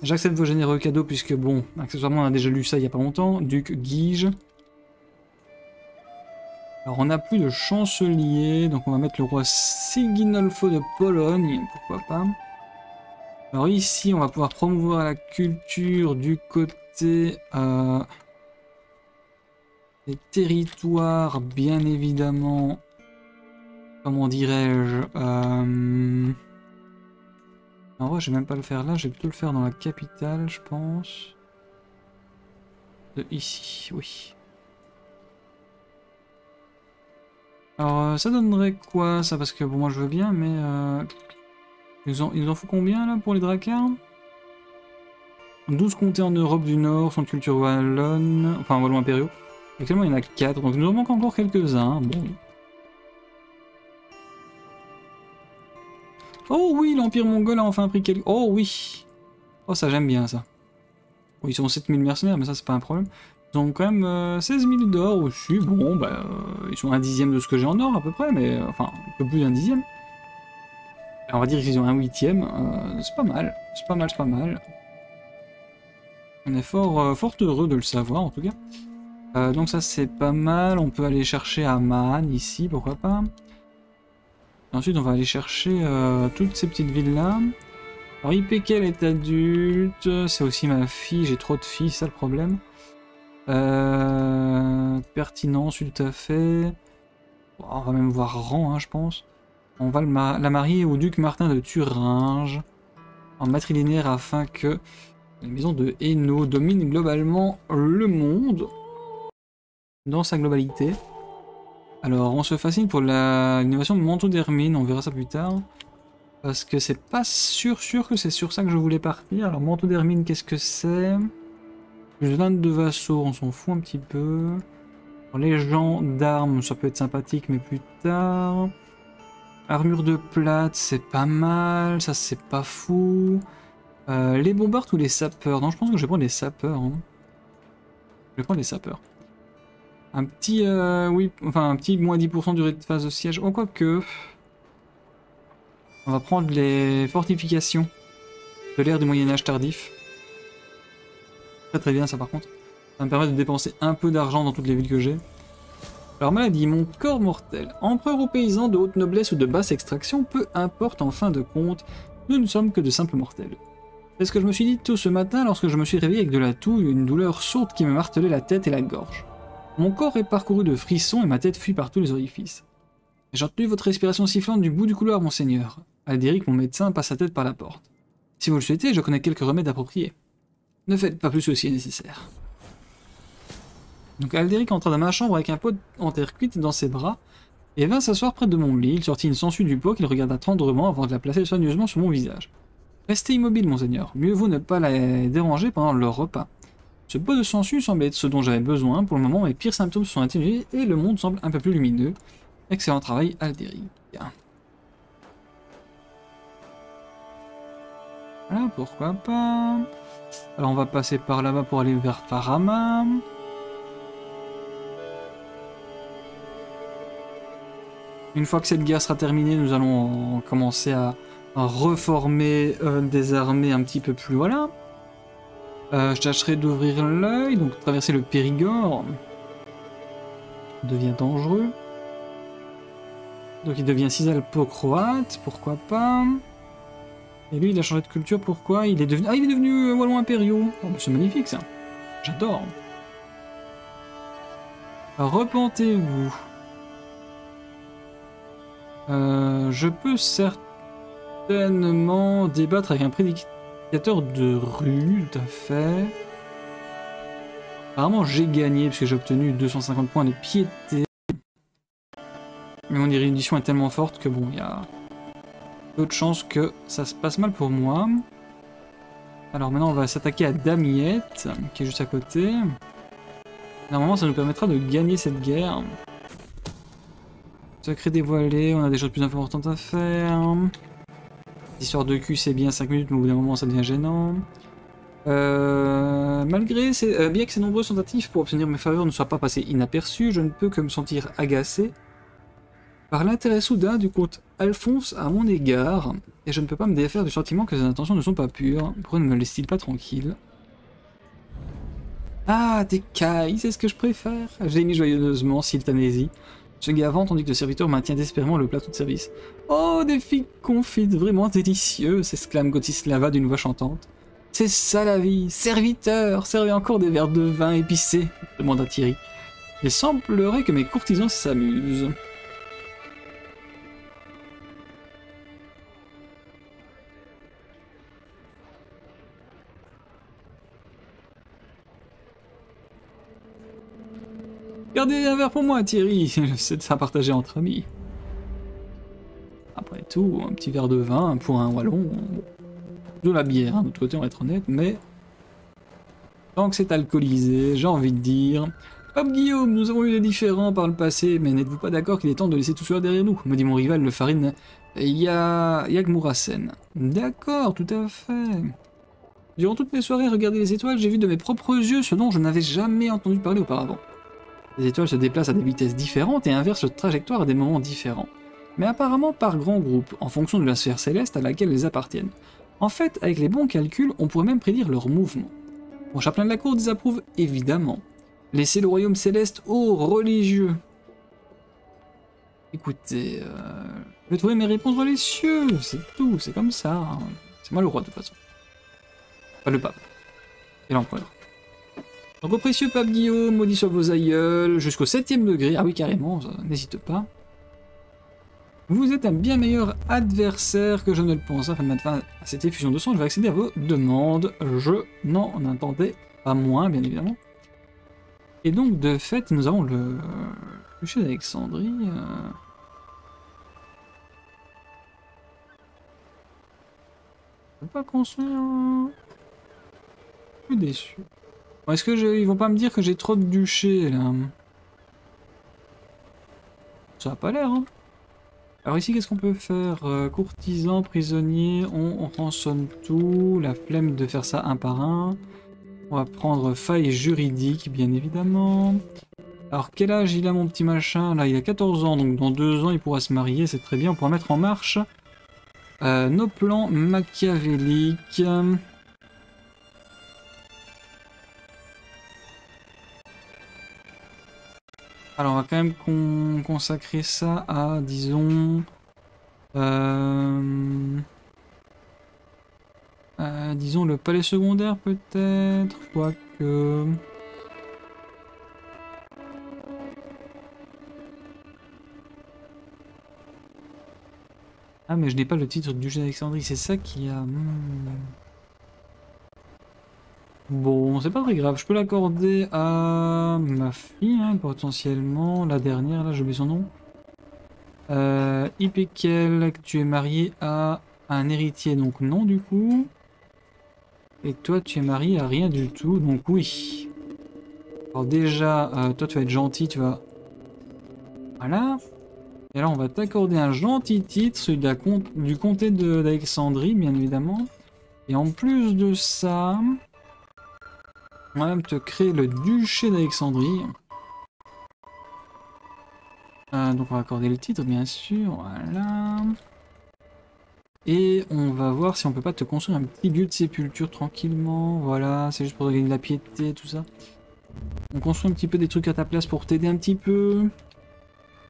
j'accepte vos généreux cadeaux puisque bon, accessoirement on a déjà lu ça il n'y a pas longtemps, duc Guige. Alors on n'a plus de chancelier, donc on va mettre le roi Siginolfo de Pologne, pourquoi pas. Alors ici on va pouvoir promouvoir la culture du côté euh, des territoires, bien évidemment, comment dirais-je, euh... en vrai je vais même pas le faire là, je vais plutôt le faire dans la capitale je pense. De ici, oui. Alors ça donnerait quoi ça, parce que bon moi je veux bien mais euh... ils, en, ils en faut combien là pour les dracars? douze comtés en Europe du Nord sont de culture wallonne, enfin wallon impériaux. Actuellement il y en a quatre, donc il nous en manque encore quelques-uns, bon. Oh oui, l'Empire mongol a enfin pris quelques... Oh oui. Oh ça j'aime bien ça. Bon, ils sont sept mille mercenaires, mais ça c'est pas un problème. Ils ont quand même euh, seize mille d'or aussi. Bon, bah, euh, ils sont un dixième de ce que j'ai en or à peu près, mais... Euh, enfin, un peu plus d'un dixième. Alors, on va dire qu'ils ont un huitième. Euh, c'est pas mal, c'est pas mal, c'est pas mal. On est fort, euh, fort heureux de le savoir en tout cas. Euh, donc ça c'est pas mal, on peut aller chercher à Mahan ici, pourquoi pas. Ensuite, on va aller chercher euh, toutes ces petites villes-là. Alors, Ipekel est adulte. C'est aussi ma fille. J'ai trop de filles, c'est ça le problème. Euh, pertinence, tout à fait. Oh, on va même voir rang, hein, je pense. On va le ma la marier au duc Martin de Thuringe. En matrilinéaire afin que la maison de Hainaut domine globalement le monde. Dans sa globalité. Alors, on se fascine pour l'innovation de manteau d'hermine, on verra ça plus tard. Parce que c'est pas sûr, sûr que c'est sur ça que je voulais partir. Alors, manteau d'hermine, qu'est-ce que c'est? Plus vingt-deux vassaux, on s'en fout un petit peu. Alors, les gendarmes, ça peut être sympathique, mais plus tard. Armure de plate, c'est pas mal, ça c'est pas fou. Euh, les bombardes ou les sapeurs? Non, je pense que je vais prendre les sapeurs. Hein. Je vais prendre les sapeurs. Un petit, euh, oui, enfin un petit moins dix pour cent durée de phase de siège. Oh, quoique. On va prendre les fortifications de l'ère du Moyen-Âge tardif. Très très bien, ça par contre. Ça me permet de dépenser un peu d'argent dans toutes les villes que j'ai. Alors, maladie, mon corps mortel. Empereur ou paysan de haute noblesse ou de basse extraction, peu importe en fin de compte, nous ne sommes que de simples mortels. C'est ce que je me suis dit tôt ce matin lorsque je me suis réveillé avec de la toux et une douleur sourde qui me martelait la tête et la gorge. Mon corps est parcouru de frissons et ma tête fuit par tous les orifices. J'ai entendu votre respiration sifflante du bout du couloir, monseigneur. Aldéric, mon médecin, passe sa tête par la porte. Si vous le souhaitez, je connais quelques remèdes appropriés. Ne faites pas plus que ce qui est nécessaire. Donc Aldéric entra dans ma chambre avec un pot en terre cuite dans ses bras et vint s'asseoir près de mon lit. Il sortit une sangsue du pot qu'il regarda tendrement avant de la placer soigneusement sur mon visage. Restez immobile, monseigneur. Mieux vaut ne pas la déranger pendant leur repas. Ce pot de sangsue semblait être ce dont j'avais besoin. Pour le moment, mes pires symptômes sont atténués et le monde semble un peu plus lumineux. Excellent travail, Aldéric. Voilà, pourquoi pas. Alors, on va passer par là-bas pour aller vers Parama. Une fois que cette guerre sera terminée, nous allons commencer à reformer euh, des armées un petit peu plus... Voilà. Euh, je tâcherai d'ouvrir l'œil, donc traverser le Périgord devient dangereux. Donc il devient cisalpo-croate, pourquoi pas. Et lui il a changé de culture, pourquoi? Il est devenu... Ah, il est devenu wallon impériaux. Oh, bah, c'est magnifique ça, j'adore. Repentez-vous. Euh, je peux certainement débattre avec un prédicateur de rue, tout à fait. Apparemment j'ai gagné puisque j'ai obtenu deux cent cinquante points de piété. Mais mon érudition est tellement forte que bon, il y a d'autres chances que ça se passe mal pour moi. Alors maintenant on va s'attaquer à Damiette, qui est juste à côté. Normalement ça nous permettra de gagner cette guerre. Secret dévoilé, on a des choses plus importantes à faire. L'histoire de cul c'est bien cinq minutes mais au bout d'un moment ça devient gênant. Euh, malgré ces, euh, bien que ces nombreuses tentatives pour obtenir mes faveurs ne soient pas passées inaperçues, je ne peux que me sentir agacé par l'intérêt soudain du comte Alphonse à mon égard, et je ne peux pas me défaire du sentiment que ses intentions ne sont pas pures. Pourquoi ne me laisse-t-il pas tranquille? Ah, des cailles, c'est ce que je préfère, j'ai mis joyeusement Siltanésie. se gavant tandis que le serviteur maintient désespérément le plateau de service. « Oh, des figues confites, vraiment délicieux !» s'exclame Gotislava d'une voix chantante. « C'est ça la vie, serviteur, servez encore des verres de vin épicés !» demanda Thierry. « Il semblerait que mes courtisans s'amusent. » Gardez un verre pour moi, Thierry, c'est à partager entre amis. Après tout, un petit verre de vin pour un wallon, de la bière, hein, de notre côté, on va être honnête, mais tant que c'est alcoolisé, j'ai envie de dire... Hop Guillaume, nous avons eu des différends par le passé, mais n'êtes-vous pas d'accord qu'il est temps de laisser tout cela derrière nous, me dit mon rival, le farine Yaghmurasen. D'accord, tout à fait. Durant toutes mes soirées, regarder les étoiles, j'ai vu de mes propres yeux ce dont je n'avais jamais entendu parler auparavant. Les étoiles se déplacent à des vitesses différentes et inversent leur trajectoire à des moments différents, mais apparemment par grands groupes, en fonction de la sphère céleste à laquelle elles appartiennent. En fait, avec les bons calculs, on pourrait même prédire leur mouvement. Mon chapelain de la cour désapprouve évidemment. Laissez le royaume céleste aux religieux. Écoutez, euh, je vais trouver mes réponses dans les cieux, c'est tout, c'est comme ça. Hein. C'est moi le roi de toute façon. Pas le pape, et l'empereur. Donc au précieux pape Guillaume, maudit soit vos aïeuls, jusqu'au septième degré, ah oui carrément, n'hésite pas. Vous êtes un bien meilleur adversaire que je ne le pense. Afin de mettre fin à cette effusion de sang, je vais accéder à vos demandes. Je n'en attendais pas moins, bien évidemment. Et donc de fait, nous avons le duché d'Alexandrie. Euh... Je ne peux pas construire... Je suis déçu. Est-ce que je... ils vont pas me dire que j'ai trop de duchés là? Ça a pas l'air hein. Alors ici qu'est-ce qu'on peut faire? euh, Courtisans, prisonniers, on, on rançonne tout, la flemme de faire ça un par un. On va prendre faille juridique bien évidemment. Alors quel âge il a mon petit machin? Là il a quatorze ans, donc dans deux ans il pourra se marier, c'est très bien, on pourra mettre en marche euh, nos plans machiavéliques. Alors on va quand même con consacrer ça à, disons, euh, euh, disons le palais secondaire peut-être, quoique... Ah mais je n'ai pas le titre de duché d'Alexandrie, c'est ça qui a... Hmm. Bon, c'est pas très grave, je peux l'accorder à ma fille, hein, potentiellement, la dernière, là, j'ai oublié son nom. Euh, Ipekel, tu es marié à un héritier, donc non du coup. Et toi, tu es marié à rien du tout, donc oui. Alors déjà, euh, toi, tu vas être gentil, tu vas... Voilà. Et là, on va t'accorder un gentil titre, celui de la comte... du comté d'Alexandrie, bien évidemment. Et en plus de ça... On va même te créer le duché d'Alexandrie. Euh, donc on va accorder le titre bien sûr, voilà. Et on va voir si on peut pas te construire un petit lieu de sépulture tranquillement, voilà, c'est juste pour gagner de la piété, tout ça. On construit un petit peu des trucs à ta place pour t'aider un petit peu.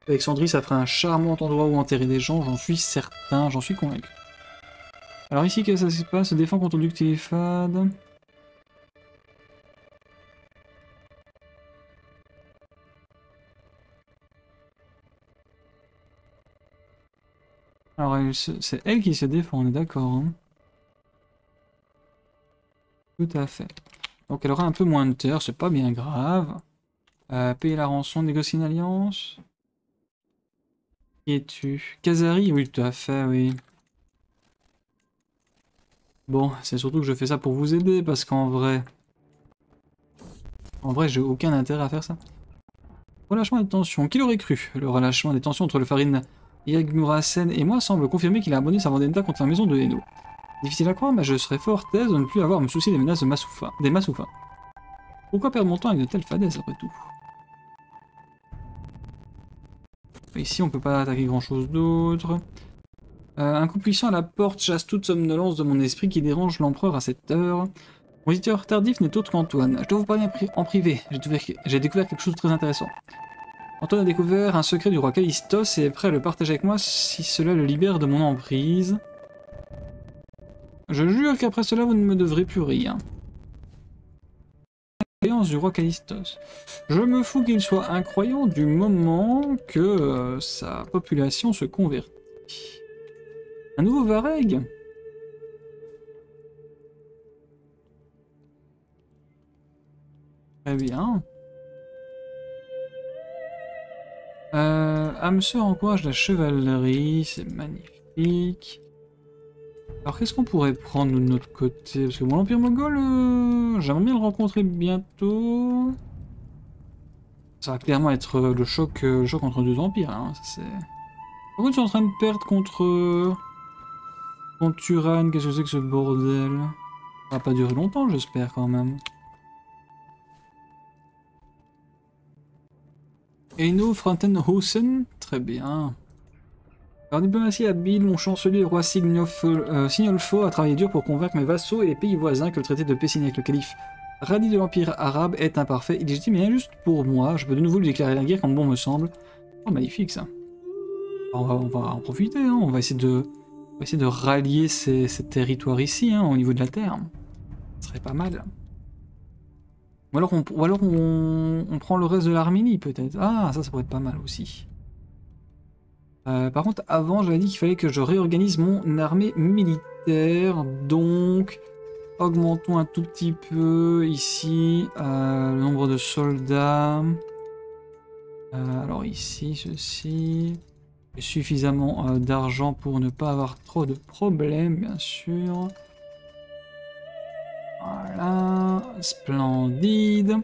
Alexandrie ça ferait un charmant endroit où enterrer des gens, j'en suis certain, j'en suis convaincu. Alors ici qu'est-ce que ça se passe? Se défend contre le duc Téléphade. Alors c'est elle qui se défend, on est d'accord. Hein. Tout à fait. Donc elle aura un peu moins de terre, c'est pas bien grave. Euh, payer la rançon, négocier une alliance. Qui es-tu? Kazari? Oui, tout à fait, oui. Bon, c'est surtout que je fais ça pour vous aider, parce qu'en vrai... En vrai, j'ai aucun intérêt à faire ça. Relâchement des tensions, qui l'aurait cru? Le relâchement des tensions entre le farine... Yaghmurasen et moi semble confirmer qu'il a abonné sa vendetta contre la maison de Hainaut. Difficile à croire, mais je serais fort aise de ne plus avoir à me soucier des menaces de Massoufa, des Massoufa. Pourquoi perdre mon temps avec de telles fadaises après tout? Ici, on peut pas attaquer grand-chose d'autre. Euh, un coup puissant à la porte chasse toute somnolence de mon esprit qui dérange l'empereur à cette heure. Mon visiteur tardif n'est autre qu'Antoine. Je dois vous parler en privé. J'ai découvert quelque chose de très intéressant. Antoine a découvert un secret du roi Callistos et est prêt à le partager avec moi si cela le libère de mon emprise. Je jure qu'après cela, vous ne me devrez plus rien. Croyance du roi Callistos. Je me fous qu'il soit incroyant du moment que euh, sa population se convertit. Un nouveau vareg. Très bien. Euh, Amser encourage la chevalerie, c'est magnifique. Alors qu'est-ce qu'on pourrait prendre nous, de notre côté? Parce que moi, l'Empire Mogol, euh, j'aimerais bien le rencontrer bientôt. Ça va clairement être le choc, le choc entre deux empires. Hein. Ça, par contre, ils sont en train de perdre contre... contre Turenne. Qu'est-ce que c'est que ce bordel? Ça va pas durer longtemps, j'espère, quand même. Eno Frantenhausen, très bien. Par diplomatie habile, mon chancelier, le roi Signolfo, euh, Signolfo a travaillé dur pour convaincre mes vassaux et les pays voisins que le traité de paix signé avec le calife radis de l'Empire arabe est imparfait, illégitime et injuste pour moi. Je peux de nouveau lui déclarer la guerre quand bon me semble. Oh, magnifique ça. On va, on va en profiter, hein. on, va essayer de, on va essayer de rallier ces, ces territoires ici, hein, au niveau de la terre. Ce serait pas mal. Ou alors, on, ou alors on, on prend le reste de l'Arménie, peut-être. Ah, ça, ça pourrait être pas mal aussi. Euh, par contre, avant, j'avais dit qu'il fallait que je réorganise mon armée militaire. Donc, augmentons un tout petit peu ici euh, le nombre de soldats. Euh, alors ici, ceci. Et suffisamment euh, d'argent pour ne pas avoir trop de problèmes, bien sûr. Voilà, splendide.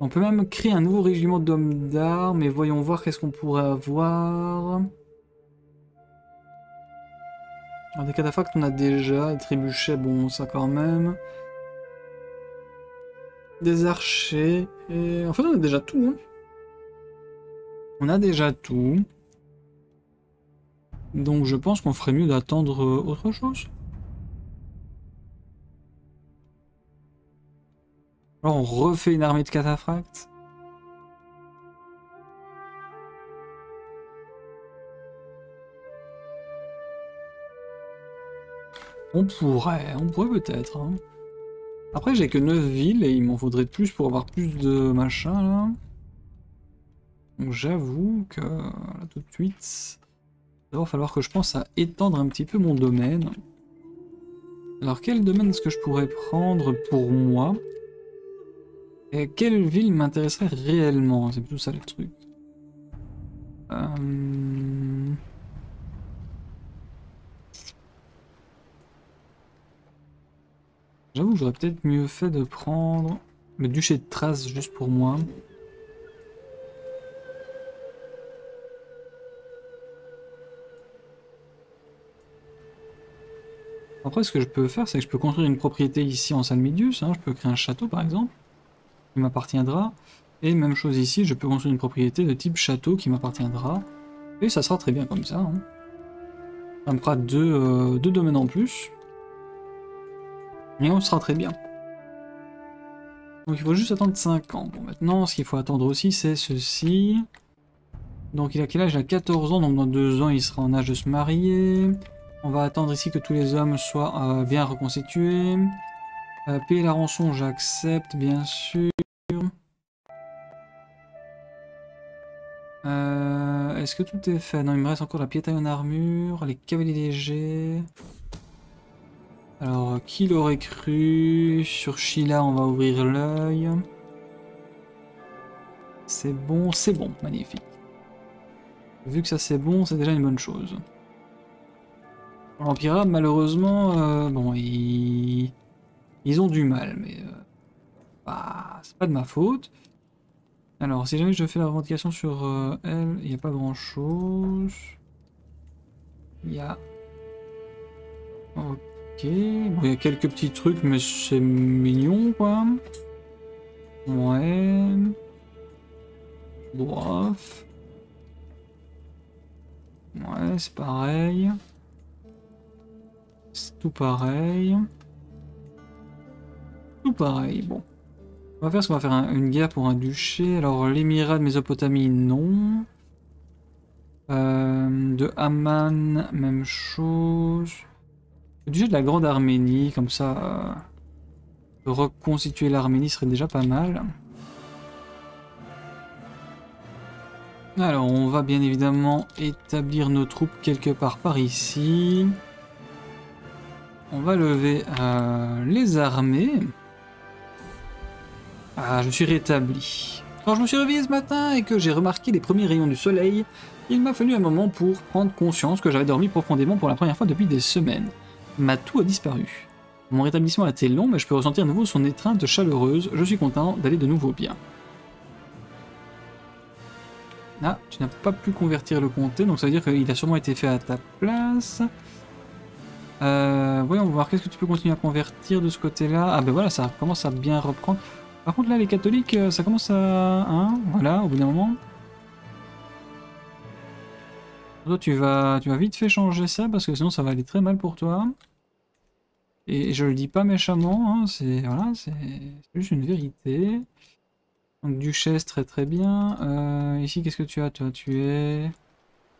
On peut même créer un nouveau régiment d'hommes d'armes et voyons voir qu'est-ce qu'on pourrait avoir. Alors, des cataphractes on a déjà, des trébuchets, bon ça quand même. Des archers, et... en fait on a déjà tout. Hein. On a déjà tout. Donc je pense qu'on ferait mieux d'attendre autre chose. Alors on refait une armée de cataphractes. On pourrait, on pourrait peut-être. Hein. Après j'ai que neuf villes et il m'en faudrait plus pour avoir plus de machin là. Donc j'avoue que là tout de suite, il va falloir que je pense à étendre un petit peu mon domaine. Alors quel domaine est-ce que je pourrais prendre pour moi ? Et quelle ville m'intéresserait réellement? C'est plutôt ça le truc. Euh... J'avoue, j'aurais peut-être mieux fait de prendre le duché de Thrace juste pour moi. Après, ce que je peux faire, c'est que je peux construire une propriété ici en Salmidius. Hein. Je peux créer un château par exemple. Qui m'appartiendra, et même chose ici, je peux construire une propriété de type château qui m'appartiendra, et ça sera très bien comme ça. Hein. Ça me fera deux, euh, deux domaines en plus, et on sera très bien. Donc il faut juste attendre cinq ans. Bon, maintenant, ce qu'il faut attendre aussi, c'est ceci. Donc il a quel âge? Il a quatorze ans, donc dans deux ans, il sera en âge de se marier. On va attendre ici que tous les hommes soient euh, bien reconstitués. Euh, payer la rançon, j'accepte, bien sûr. Euh, Est-ce que tout est fait? Non, il me reste encore la piétaille en armure, les cavaliers légers. Alors, qui l'aurait cru? Sur Sheila, on va ouvrir l'œil. C'est bon, c'est bon, magnifique. Vu que ça c'est bon, c'est déjà une bonne chose. L'Empire arabe, malheureusement, euh, bon, il... ils ont du mal, mais euh, bah, c'est pas de ma faute. Alors, si jamais je fais la revendication sur euh, elle, il n'y a pas grand-chose. Il y a... Ok, bon, il y a quelques petits trucs, mais c'est mignon, quoi. Ouais. Bref. Ouais, c'est pareil. C'est tout pareil. Tout pareil, bon. On va faire ce qu'on va faire un, une guerre pour un duché. Alors l'émirat de Mésopotamie, non. Euh, de Amman, même chose. Le duché de la Grande Arménie, comme ça, euh, reconstituer l'Arménie serait déjà pas mal. Alors on va bien évidemment établir nos troupes quelque part par ici. On va lever euh, les armées. Ah, je me suis rétabli. Quand je me suis réveillé ce matin et que j'ai remarqué les premiers rayons du soleil, il m'a fallu un moment pour prendre conscience que j'avais dormi profondément pour la première fois depuis des semaines. Ma toux a disparu. Mon rétablissement a été long, mais je peux ressentir à nouveau son étreinte chaleureuse. Je suis content d'aller de nouveau bien. Ah, tu n'as pas pu convertir le comté, donc ça veut dire qu'il a sûrement été fait à ta place. Euh, voyons voir, qu'est-ce que tu peux continuer à convertir de ce côté-là? Ah ben voilà, ça commence à bien reprendre. Par contre là, les catholiques, ça commence à... Hein, voilà, au bout d'un moment. Toi, tu vas, tu vas vite fait changer ça, parce que sinon ça va aller très mal pour toi. Et je le dis pas méchamment, hein, c'est voilà, c'est juste une vérité. Donc duchesse, très très bien. Euh, ici, qu'est-ce que tu as toi? Tu es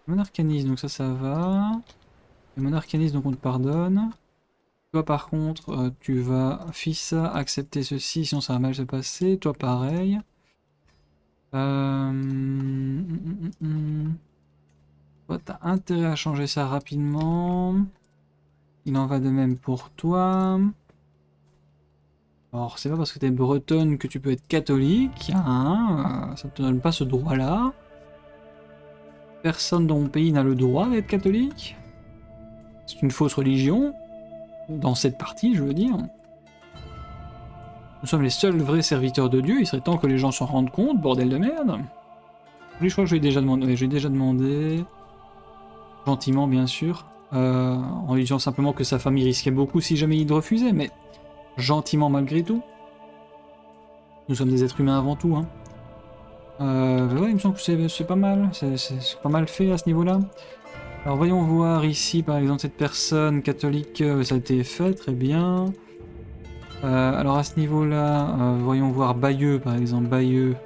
monarchianiste, donc ça, ça va. Et monarchianiste, donc on te pardonne. Toi par contre, euh, tu vas fissa accepter ceci, sinon ça va mal se passer. Toi pareil. Euh... Mm, mm, mm. Toi, t'as intérêt à changer ça rapidement. Il en va de même pour toi. Alors, c'est pas parce que t'es bretonne que tu peux être catholique, hein, euh, ça te donne pas ce droit-là. Personne dans mon pays n'a le droit d'être catholique. C'est une fausse religion, dans cette partie, je veux dire. Nous sommes les seuls vrais serviteurs de Dieu, il serait temps que les gens s'en rendent compte, bordel de merde. Oui, je crois que je lui ai déjà demandé, je lui ai déjà demandé, gentiment bien sûr, euh, en lui disant simplement que sa famille risquait beaucoup si jamais il le refusait, mais... gentiment malgré tout. Nous sommes des êtres humains avant tout. Hein. Euh, ouais, il me semble que c'est pas mal. C'est pas mal fait à ce niveau-là. Alors voyons voir ici par exemple cette personne catholique. Ça a été fait, très bien. Euh, alors à ce niveau-là, euh, voyons voir Bayeux par exemple. Bayeux.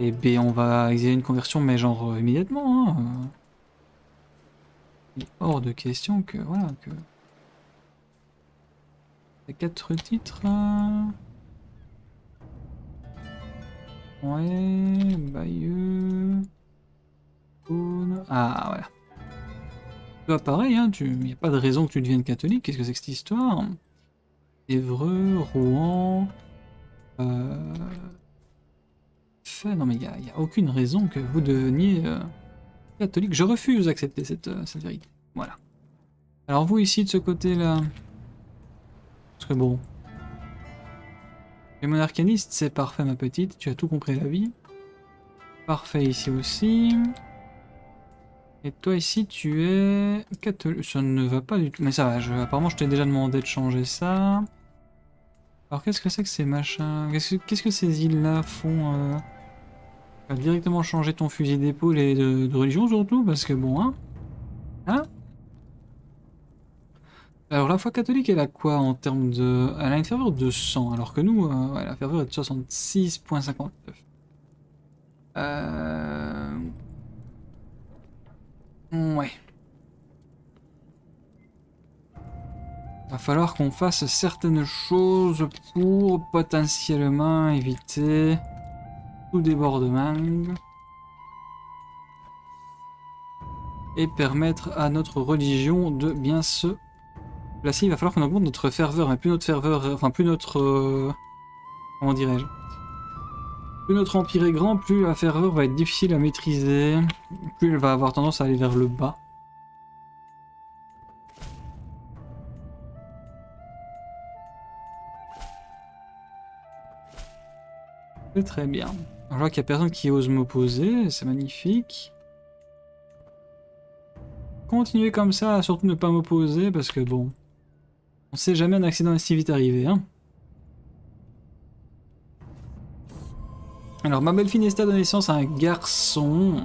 Et B, on va exiger une conversion, mais genre euh, immédiatement. Hein. Il est hors de question que... voilà que... quatre titres. Ouais, Bayeux. Ah, voilà. Toi, pareil, hein, tu... il n'y a pas de raison que tu deviennes catholique. Qu'est-ce que c'est que cette histoire? Évreux, Rouen. Euh... Fait, non, mais il n'y a, a aucune raison que vous deveniez euh, catholique. Je refuse d'accepter cette, cette vérité. Voilà. Alors, vous, ici, de ce côté-là. Parce que bon, les monarchianistes, c'est parfait ma petite, tu as tout compris la vie. Parfait ici aussi. Et toi ici tu es catholique, ça ne va pas du tout. Mais ça va, je... apparemment je t'ai déjà demandé de changer ça. Alors qu'est-ce que c'est que ces machins? Qu'est-ce que, qu'est-ce que ces îles-là font? euh... Tu vas directement changer ton fusil d'épaule et de... de religion surtout, parce que bon, hein, hein. Alors la foi catholique, elle a quoi en termes de... Elle a une ferveur de cent, alors que nous, euh, ouais, la ferveur est de soixante-six virgule cinquante-neuf. Euh... Ouais. Va falloir qu'on fasse certaines choses pour potentiellement éviter tout débordement. Et permettre à notre religion de bien se... Là, si, il va falloir qu'on augmente notre ferveur, mais plus notre ferveur, enfin plus notre... Euh, comment dirais-je? Plus notre empire est grand, plus la ferveur va être difficile à maîtriser, plus elle va avoir tendance à aller vers le bas. C'est très bien. Je vois qu'il n'y a personne qui ose m'opposer, c'est magnifique. Continuez comme ça, surtout ne pas m'opposer, parce que bon... On sait jamais un accident est si vite arrivé, hein. Alors, ma belle Finesta donne naissance à un garçon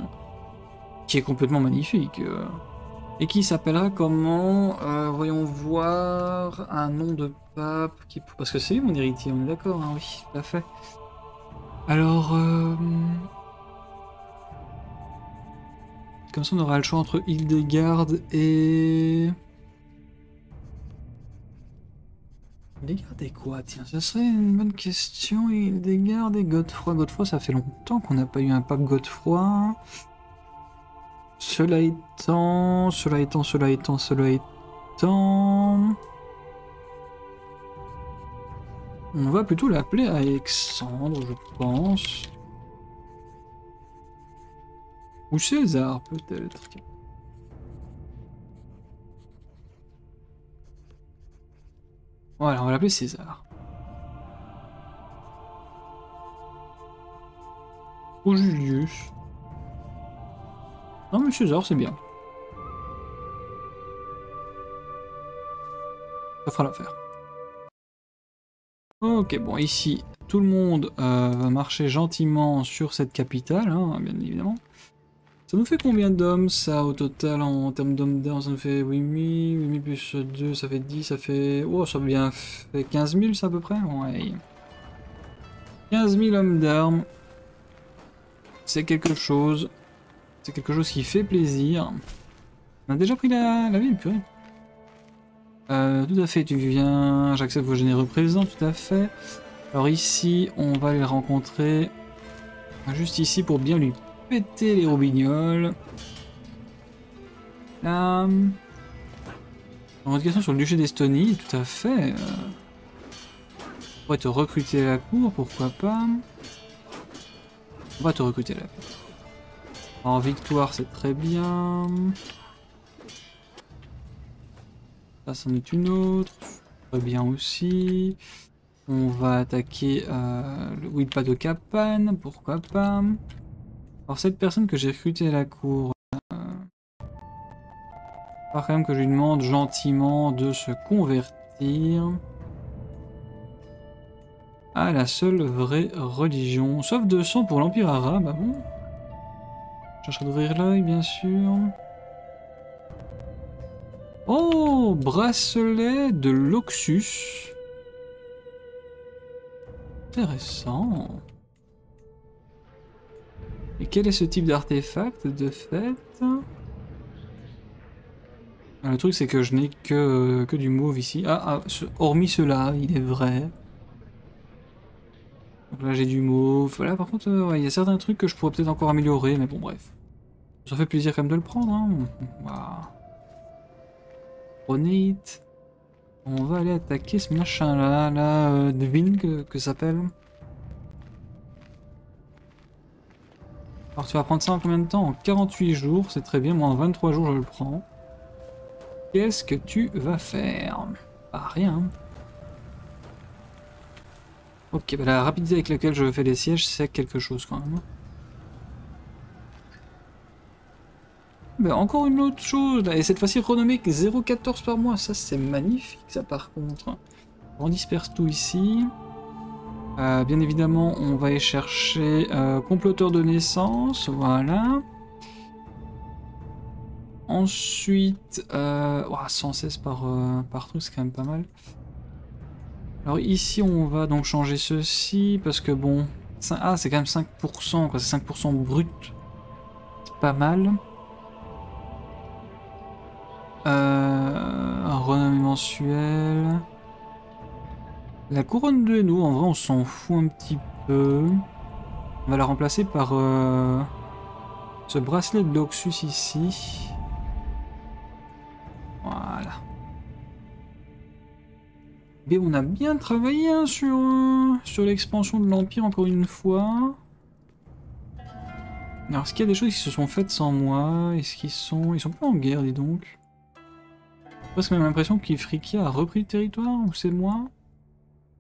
qui est complètement magnifique. et qui s'appellera comment? euh, Voyons voir un nom de pape qui... Parce que c'est lui mon héritier, on est d'accord, hein, oui, tout à fait. Alors... Euh... Comme ça on aura le choix entre Île de Garde et... Île de Garde et quoi? Tiens, ça serait une bonne question. Île de Garde et Godefroy. Godefroy, ça fait longtemps qu'on n'a pas eu un pape Godefroy. Cela étant, cela étant, cela étant, cela étant... On va plutôt l'appeler Alexandre, je pense. Ou César, peut-être. Voilà, on va l'appeler César. Ou Julius. Non mais César, c'est bien. Ça fera l'affaire. Ok, bon, ici, tout le monde euh, va marcher gentiment sur cette capitale, hein, bien évidemment. Ça nous fait combien d'hommes, ça, au total, en termes d'hommes d'armes? Ça nous fait huit mille, huit mille plus deux, ça fait dix, ça fait... Oh, ça bien fait quinze mille, ça, à peu près. Ouais. quinze mille hommes d'armes. C'est quelque chose. C'est quelque chose qui fait plaisir. On a déjà pris la, la ville, purée. Euh, tout à fait, tu viens... J'accepte vos généreux présents, tout à fait. Alors ici, on va les rencontrer. Juste ici, pour bien lui... péter les robignoles. Euh... En revendication sur le duché d'Estonie, tout à fait. Euh... On va te recruter à la cour, pourquoi pas. On va te recruter à la cour. En victoire, c'est très bien. Ça, c'en est une autre. Très bien aussi. On va attaquer euh, le Wilpa de Capane, pourquoi pas. Alors cette personne que j'ai recrutée à la cour, euh, alors quand même que je lui demande gentiment de se convertir à la seule vraie religion, sauf de sang pour l'Empire arabe, ah bon? Je chercherai d'ouvrir l'œil bien sûr. Oh, bracelet de Loxus. Intéressant. Et quel est ce type d'artefact de fait? Alors, le truc c'est que je n'ai que, que du mauve ici. Ah, ah ce, hormis cela, il est vrai. Donc là j'ai du mauve. Voilà, par contre, euh, il ouais, y a certains trucs que je pourrais peut-être encore améliorer, mais bon bref. Ça fait plaisir quand même de le prendre. Hein. Wow. Prenez it. On va aller attaquer ce machin là, là, euh, devine que, que ça s'appelle. Alors tu vas prendre ça en combien de temps? En quarante-huit jours, c'est très bien, moi en vingt-trois jours je le prends. Qu'est-ce que tu vas faire? Pas rien. Ok, bah la rapidité avec laquelle je fais les sièges, c'est quelque chose quand même. Bah encore une autre chose, là. Et cette fois-ci renommée zéro virgule quatorze par mois, ça c'est magnifique ça par contre. On disperse tout ici. Euh, bien évidemment, on va aller chercher euh, comploteur de naissance, voilà. Ensuite, euh, oh, cent seize par, euh, par truc, c'est quand même pas mal. Alors ici, on va donc changer ceci, parce que bon, cinq, ah, c'est quand même cinq pour cent, quoi, c'est cinq pour cent brut, c'est pas mal. Euh, un renommé mensuel... La couronne de nous, en vrai, on s'en fout un petit peu. On va la remplacer par euh, ce bracelet de Loxus ici. Voilà. Mais on a bien travaillé hein, sur, euh, sur l'expansion de l'Empire, encore une fois. Alors, est-ce qu'il y a des choses qui se sont faites sans moi? Est-ce qu'ils sont... Ils sont pas en guerre, dis donc. Presque même l'impression qu'Ifriqiya a repris le territoire, ou c'est moi?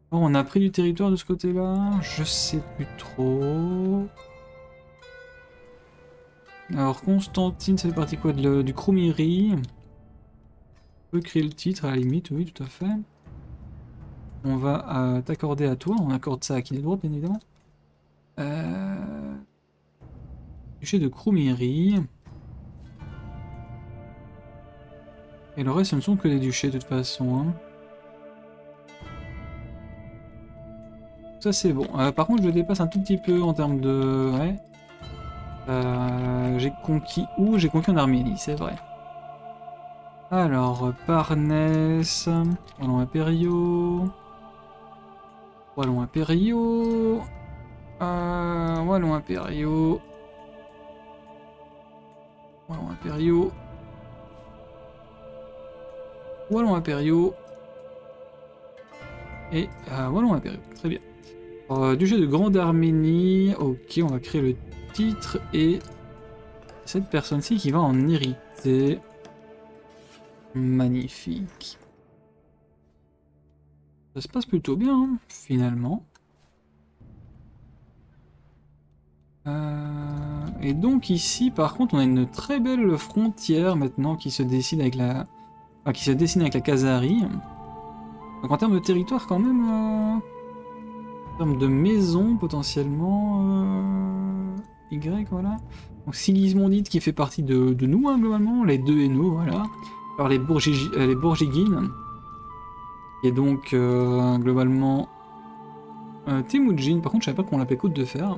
Oh, on a pris du territoire de ce côté-là, je sais plus trop. Alors Constantine, ça fait partie quoi de le, du Kroumiri? On peut créer le titre à la limite, oui tout à fait. On va euh, t'accorder à toi, on accorde ça à qui des droits bien évidemment. Euh... Duché de Kroumiri. Et le reste, ça me semble que des duchés de toute façon. Hein. Ça c'est bon. Euh, par contre, je dépasse un tout petit peu en termes de... Ouais. Euh, j'ai conquis où? J'ai conquis en Arménie, c'est vrai. Alors, Parnès, Wallon Impériaux, Wallon Impériaux, euh, Wallon Impériaux, Wallon Impériaux, Wallon Impériaux, et euh, Wallon Impériaux, très bien. Euh, duché de Grande Arménie, ok, on va créer le titre, et cette personne-ci qui va en hériter. Magnifique. Ça se passe plutôt bien, hein, finalement. Euh, et donc ici, par contre, on a une très belle frontière maintenant qui se dessine avec la, enfin, qui se dessine avec la Khazarie. Donc en termes de territoire, quand même, euh... en termes de maison potentiellement, euh... Y, voilà. Donc Sigismondite qui fait partie de, de nous, hein, globalement, les deux et nous, voilà. Alors les, Bourgi les Bourgiguines, et donc euh, globalement euh, Temujin, par contre je ne savais pas qu'on l'appelait Côte de Fer,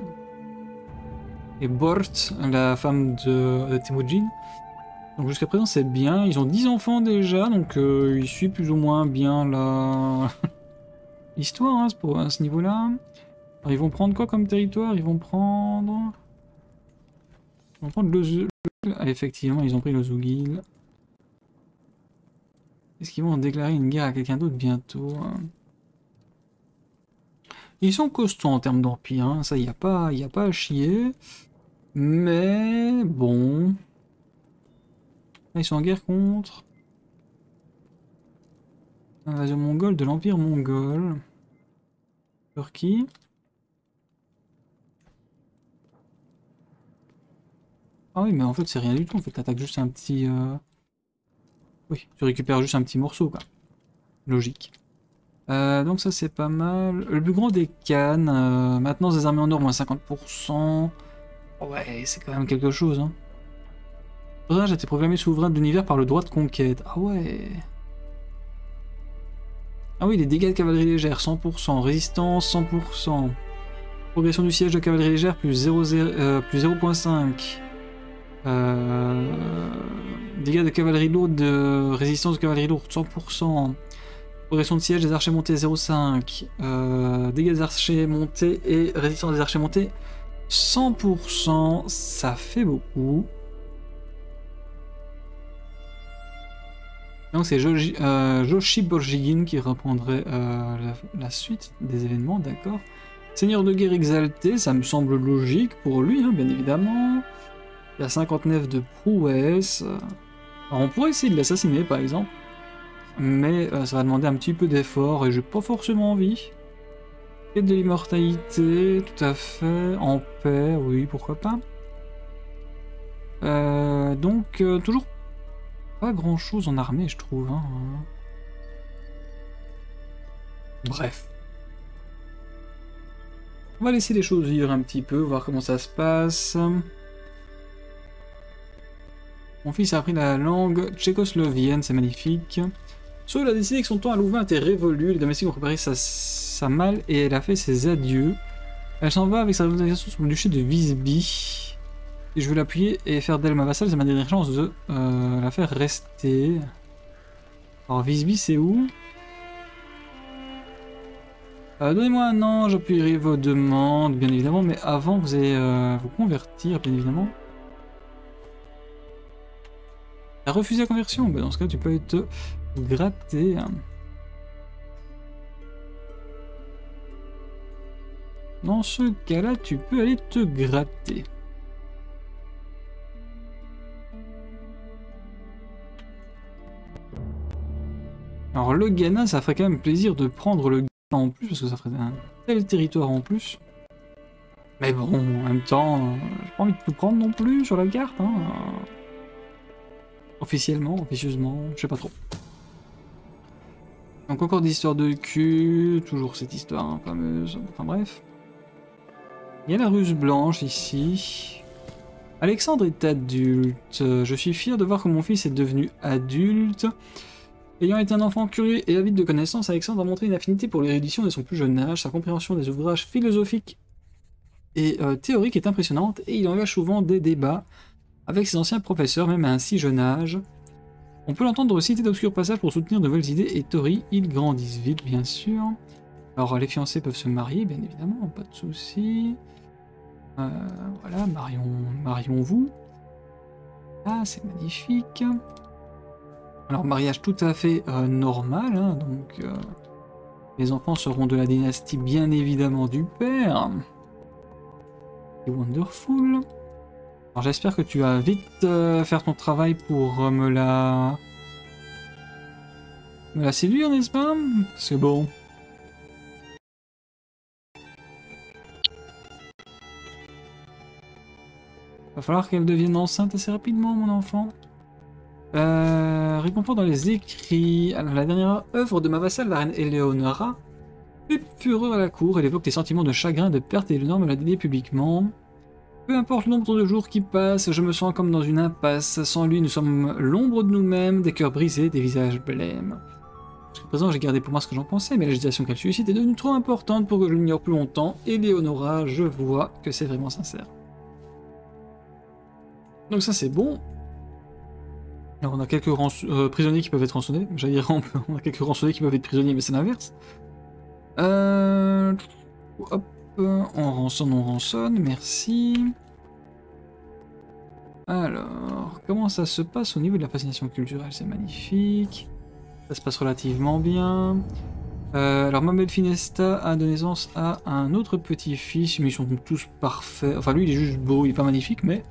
et Bort, la femme de, de Temujin. Donc jusqu'à présent c'est bien, ils ont dix enfants déjà, donc euh, ils suivent plus ou moins bien l'histoire la... hein, pour, à ce niveau-là. Ils vont prendre quoi comme territoire? Ils vont prendre... Ils vont prendre le... Ah, effectivement, ils ont pris le Zougil. Est-ce qu'ils vont déclarer une guerre à quelqu'un d'autre bientôt? Ils sont costauds en termes d'empire, hein. Ça, il n'y a pas, y a pas à chier. Mais bon... Ils sont en guerre contre... Invasion mongole de l'Empire mongol. Turquie. Ah oui, mais en fait, c'est rien du tout. En fait, t'attaques juste un petit... Euh... Oui, tu récupères juste un petit morceau, quoi. Logique. Euh, donc ça, c'est pas mal. Le plus grand des Cannes, euh, maintenant, des armées en or, moins cinquante pour cent. Ouais, c'est quand même quelque chose, hein. J'ai été proclamé souverain de l'univers par le droit de conquête. Ah ouais. Ah oui, les dégâts de cavalerie légère, cent pour cent. Résistance, cent pour cent. Progression du siège de cavalerie légère, plus zéro virgule cinq. Euh, plus zéro virgule cinq. Euh... Dégâts de cavalerie lourde, de résistance de cavalerie lourde, cent pour cent. Progression de siège des archers montés, zéro virgule cinq. Euh... Dégâts des archers montés et résistance des archers montés, cent pour cent. Ça fait beaucoup. Donc c'est Joshi euh, Borjigin qui reprendrait euh, la, la suite des événements, d'accord. Seigneur de guerre exalté, ça me semble logique pour lui, hein, bien évidemment. Il a cinquante-neuf de prouesse. Alors on pourrait essayer de l'assassiner par exemple, mais euh, ça va demander un petit peu d'effort et j'ai pas forcément envie. Et de l'immortalité, tout à fait, en paix, oui, pourquoi pas. Euh, donc euh, toujours pas grand chose en armée je trouve. Hein. Bref. On va laisser les choses vivre un petit peu, voir comment ça se passe. Mon fils a appris la langue tchécoslovienne, c'est magnifique. Saul a décidé que son temps à Louvain était révolu, les domestiques ont préparé sa, sa malle et elle a fait ses adieux. Elle s'en va avec sa représentation sous le duché de Visby. Et je veux l'appuyer et faire d'elle ma vassale, c'est ma dernière chance de euh, la faire rester. Alors Visby c'est où? euh, Donnez-moi un an, j'appuierai vos demandes, bien évidemment, mais avant vous allez euh, vous convertir, bien évidemment. T'as refusé la conversion, bah dans ce cas tu peux te gratter. Dans ce cas-là, tu peux aller te gratter. Alors le Ghana, ça ferait quand même plaisir de prendre le Ghana en plus, parce que ça ferait un tel territoire en plus. Mais bon, en même temps, j'ai pas envie de tout prendre non plus sur la carte, hein. Officiellement, officieusement, je sais pas trop. Donc encore des histoires de cul, toujours cette histoire hein, fameuse, enfin bref. Il y a la Russe Blanche ici. Alexandre est adulte. Je suis fier de voir que mon fils est devenu adulte. Ayant été un enfant curieux et avide de connaissances, Alexandre a montré une affinité pour l'érudition de son plus jeune âge. Sa compréhension des ouvrages philosophiques et euh, théoriques est impressionnante et il engage souvent des débats avec ses anciens professeurs, même à un si jeune âge. On peut l'entendre citer d'obscurs passages pour soutenir de nouvelles idées et théories. Ils grandissent vite, bien sûr. Alors, les fiancés peuvent se marier, bien évidemment, pas de soucis. Euh, voilà, marions, marions-vous. Ah, c'est magnifique. Alors, mariage tout à fait euh, normal, hein, donc euh, les enfants seront de la dynastie, bien évidemment, du père. C'est wonderful. Alors, j'espère que tu vas vite euh, faire ton travail pour euh, me la... me la séduire, n'est-ce pas? C'est bon. Va falloir qu'elle devienne enceinte assez rapidement, mon enfant. Euh, récomport dans les écrits. Alors, la dernière œuvre de ma vassale, la reine Eleonora, fait fureur à la cour. Elle évoque des sentiments de chagrin, de perte et l'énorme la dédiée publiquement. Peu importe le nombre de jours qui passent, je me sens comme dans une impasse. Sans lui, nous sommes l'ombre de nous-mêmes, des cœurs brisés, des visages blêmes. Jusqu'à présent, j'ai gardé pour moi ce que j'en pensais, mais l'agitation qu'elle suscite est devenue trop importante pour que je l'ignore plus longtemps. Eleonora, je vois que c'est vraiment sincère. Donc ça c'est bon. Alors on a quelques euh, prisonniers qui peuvent être rançonnés. J'allais dire on, peut, on a quelques rançonnés qui peuvent être prisonniers, mais c'est l'inverse. Euh, hop, on rançonne, on rançonne, merci. Alors, comment ça se passe au niveau de la fascination culturelle? C'est magnifique. Ça se passe relativement bien. Euh, alors Mabel Finesta a donné naissance à un autre petit-fils, mais ils sont tous parfaits. Enfin lui il est juste beau, il est pas magnifique, mais...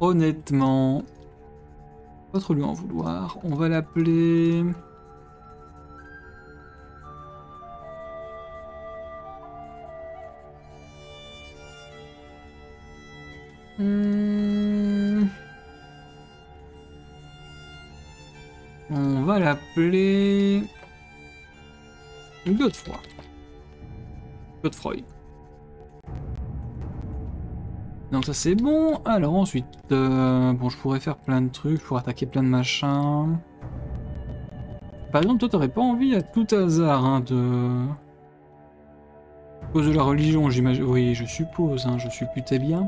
honnêtement, pas trop lui en vouloir. On va l'appeler... Mmh. On va l'appeler... Godefroy. Godefroy. Donc ça c'est bon. Alors ensuite, euh, bon, je pourrais faire plein de trucs, je pourrais attaquer plein de machins. Par exemple, toi t'aurais pas envie à tout hasard hein, de... à cause de la religion, j'imagine. Oui, je suppose, hein, je supputais bien.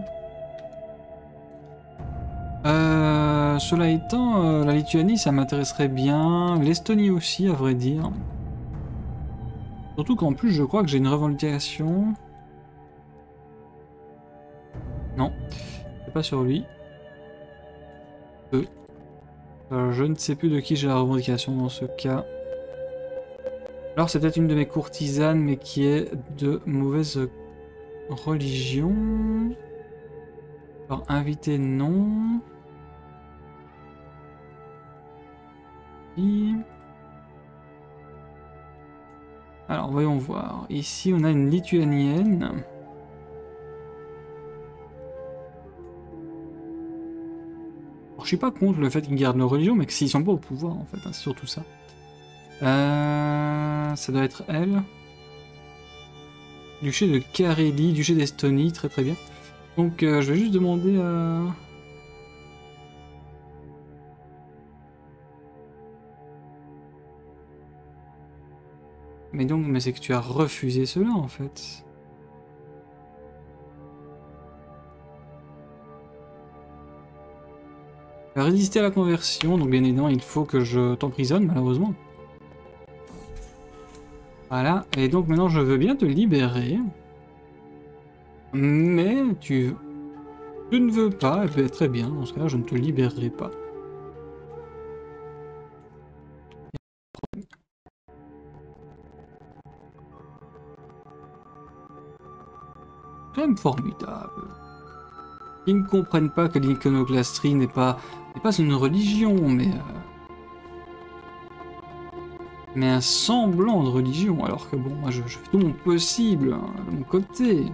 Euh, cela étant, euh, la Lituanie ça m'intéresserait bien, l'Estonie aussi à vrai dire. Surtout qu'en plus je crois que j'ai une revendication... non, c'est pas sur lui. Euh, euh, je ne sais plus de qui j'ai la revendication dans ce cas. Alors c'est peut-être une de mes courtisanes, mais qui est de mauvaise religion. Alors invité, non. Et... alors voyons voir. Ici on a une lituanienne. Je suis pas contre le fait qu'ils gardent leur religion, mais que s'ils sont pas au pouvoir, en fait, hein, c'est surtout ça. Euh, ça doit être elle. Duché de Carélie, duché d'Estonie, très très bien. Donc euh, je vais juste demander à... mais donc, mais c'est que tu as refusé cela, en fait. Résister à la conversion, donc bien évidemment il faut que je t'emprisonne malheureusement. Voilà, et donc maintenant je veux bien te libérer, mais tu, tu ne veux pas, eh bien, très bien, dans ce cas-là je ne te libérerai pas. C'est quand même formidable. Ils ne comprennent pas que l'iconoclastie n'est pas, n'est pas une religion, mais, euh, mais un semblant de religion. Alors que bon, moi je, je fais tout mon possible, hein, de mon côté,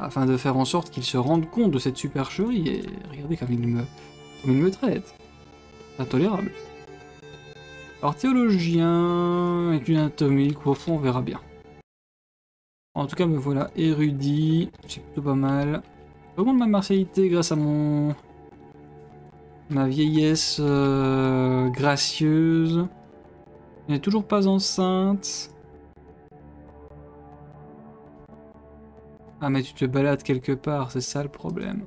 afin de faire en sorte qu'ils se rendent compte de cette supercherie. Et regardez comme ils me, comme ils me traitent. Intolérable. Alors théologien, études anatomiques, au fond on verra bien. En tout cas me voilà érudit, c'est plutôt pas mal. J'augmente ma martialité grâce à mon... ma vieillesse euh, gracieuse. Je n'ai toujours pas enceinte. Ah mais tu te balades quelque part, c'est ça le problème.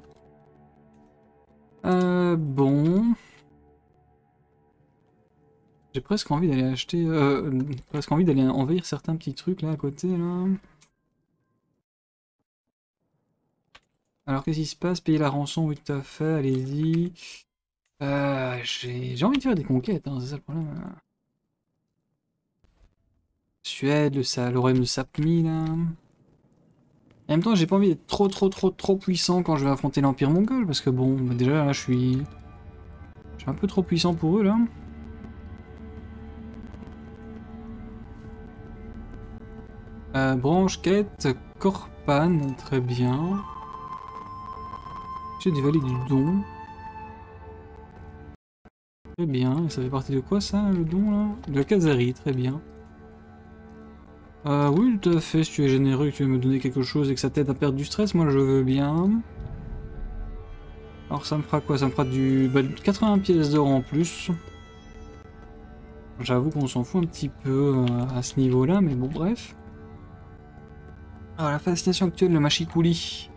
Euh, bon... J'ai presque envie d'aller acheter... Euh, presque envie d'aller envahir certains petits trucs là à côté là. Alors qu'est-ce qui se passe? Payer la rançon, oui tout à fait, allez-y. Euh, J'ai envie de faire des conquêtes, hein, c'est ça le problème. Là. Suède, le, le royaume de Sapmi là... En même temps, j'ai pas envie d'être trop trop trop trop puissant quand je vais affronter l'Empire mongol, parce que bon, bah déjà là, je suis... Je suis un peu trop puissant pour eux, là. Euh, branche, quête, Corpan, très bien. J'ai des vallées du Don. Très bien, ça fait partie de quoi ça, le Don, là? De la Khazari, très bien. Euh, oui, tout à fait, si tu es généreux, que tu veux me donner quelque chose et que ça t'aide à perdre du stress, moi je veux bien. Alors ça me fera quoi? Ça me fera du bah, quatre-vingts pièces d'or en plus. J'avoue qu'on s'en fout un petit peu euh, à ce niveau-là, mais bon, bref. Alors la fascination actuelle, le Machikouli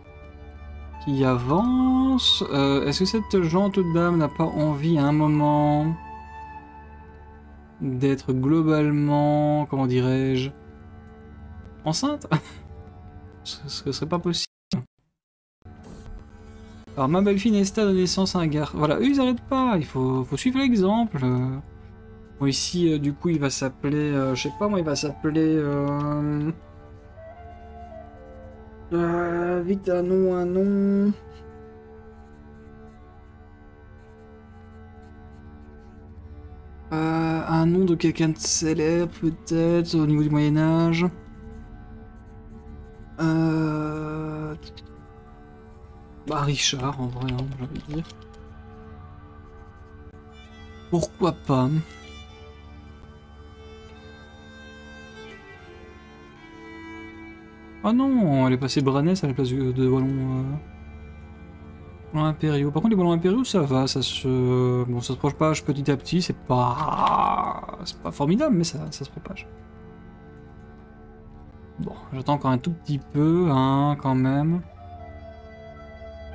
qui avance. Euh, Est-ce que cette gentille dame n'a pas envie à un moment d'être globalement, comment dirais-je, enceinte? Ce serait pas possible. Alors ma belle-fille Nesta donne naissance à un garçon. Voilà, eux ils arrêtent pas, il faut, faut suivre l'exemple. Bon ici euh, du coup il va s'appeler, euh, je sais pas moi, il va s'appeler... Euh... Euh, vite un nom, un nom... Euh, un nom de quelqu'un de célèbre peut-être, au niveau du Moyen-Âge. Euh... Bah Richard en vrai, hein, j'ai envie de dire. Pourquoi pas? Ah non, elle est passée Branès à la place de Wallon... Euh... impériaux. Par contre les Wallons impériaux ça va, ça se... Bon ça se propage petit à petit, c'est pas... C'est pas formidable mais ça, ça se propage. Bon, j'attends encore un tout petit peu, hein, quand même.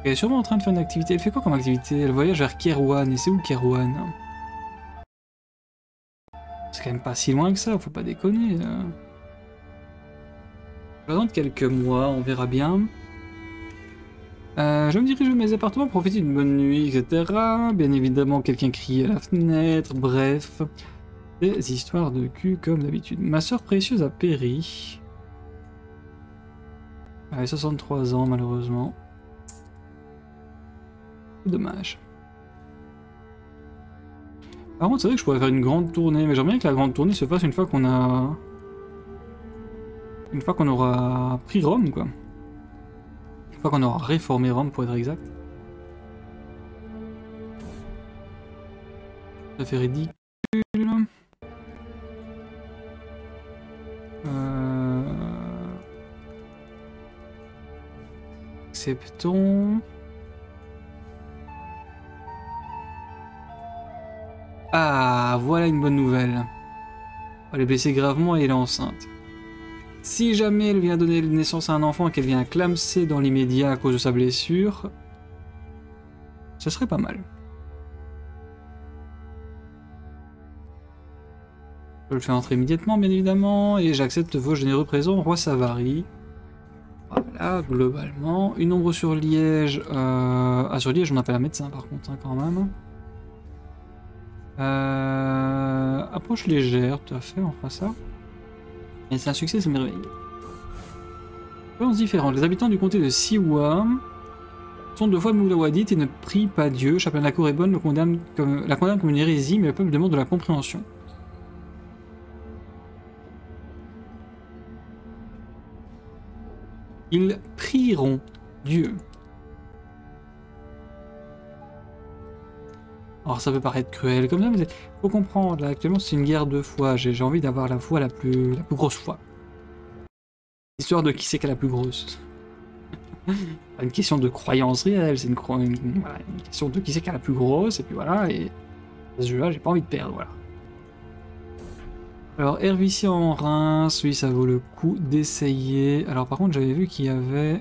Elle est sûrement en train de faire une activité. Elle fait quoi comme activité? Elle voyage vers Kerouan. Et c'est où le Kerouan? C'est quand même pas si loin que ça, faut pas déconner. J'attends quelques mois, on verra bien. Euh, je me dirige vers mes appartements, profiter d'une bonne nuit, et cetera. Bien évidemment, quelqu'un crie à la fenêtre, bref. Des histoires de cul comme d'habitude. Ma soeur précieuse a péri. Elle avait soixante-trois ans malheureusement. Dommage. Par contre c'est vrai que je pourrais faire une grande tournée, mais j'aimerais bien que la grande tournée se fasse une fois qu'on a... Une fois qu'on aura pris Rome quoi. Une fois qu'on aura réformé Rome pour être exact. Ça fait ridicule. Euh... Acceptons. Ah, voilà une bonne nouvelle. Elle est blessée gravement et elle est enceinte. Si jamais elle vient donner naissance à un enfant et qu'elle vient clamser dans l'immédiat à cause de sa blessure, ce serait pas mal. Je le fais entrer immédiatement, bien évidemment, et j'accepte vos généreux présents, roi Savary. Voilà, globalement. Une ombre sur Liège. Euh... Ah, sur Liège, on appelle un médecin, par contre, hein, quand même. Euh... Approche légère, tout à fait, on fera ça. Et c'est un succès, c'est merveilleux. Plans différents. Les habitants du comté de Siwa sont deux fois de Moulawadit et ne prient pas Dieu. Chapelain de la cour est bonne, le condamne comme... la condamne comme une hérésie, mais le peuple demande de la compréhension. Ils prieront Dieu. Alors ça peut paraître cruel comme ça, mais faut comprendre, là actuellement c'est une guerre de foi, j'ai envie d'avoir la foi la plus, la plus grosse foi. Histoire de qui c'est qu'elle a la plus grosse. une question de croyance réelle, c'est une, cro... une... Voilà, une question de qui c'est qui a la plus grosse, et puis voilà, et ce jeu-là, j'ai pas envie de perdre, voilà. Alors, Hervici en Reims, oui, ça vaut le coup d'essayer. Alors, par contre, j'avais vu qu'il y avait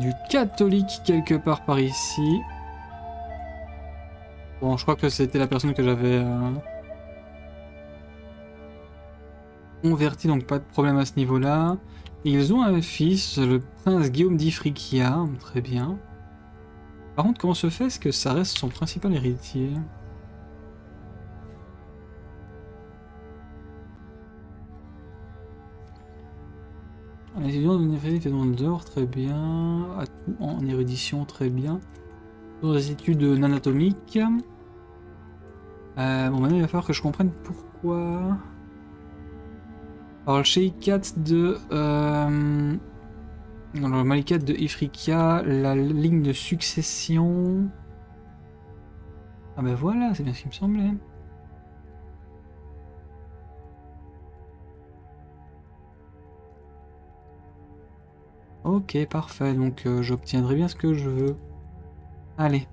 du catholique quelque part par ici. Bon, je crois que c'était la personne que j'avais euh... convertie, donc pas de problème à ce niveau-là. Ils ont un fils, le prince Guillaume d'Ifriqiya, très bien. Par contre, comment se fait-ce que ça reste son principal héritier ? Un étudiant d'une université d'or, très bien. À tout en érudition, très bien. Dans les études anatomiques. Euh, bon, maintenant il va falloir que je comprenne pourquoi. Alors, le Sheikhat de. Euh... Non, le Malikat de Ifriqiya, la ligne de succession. Ah ben voilà, c'est bien ce qui me semblait. Ok, parfait, donc euh, j'obtiendrai bien ce que je veux. Allez.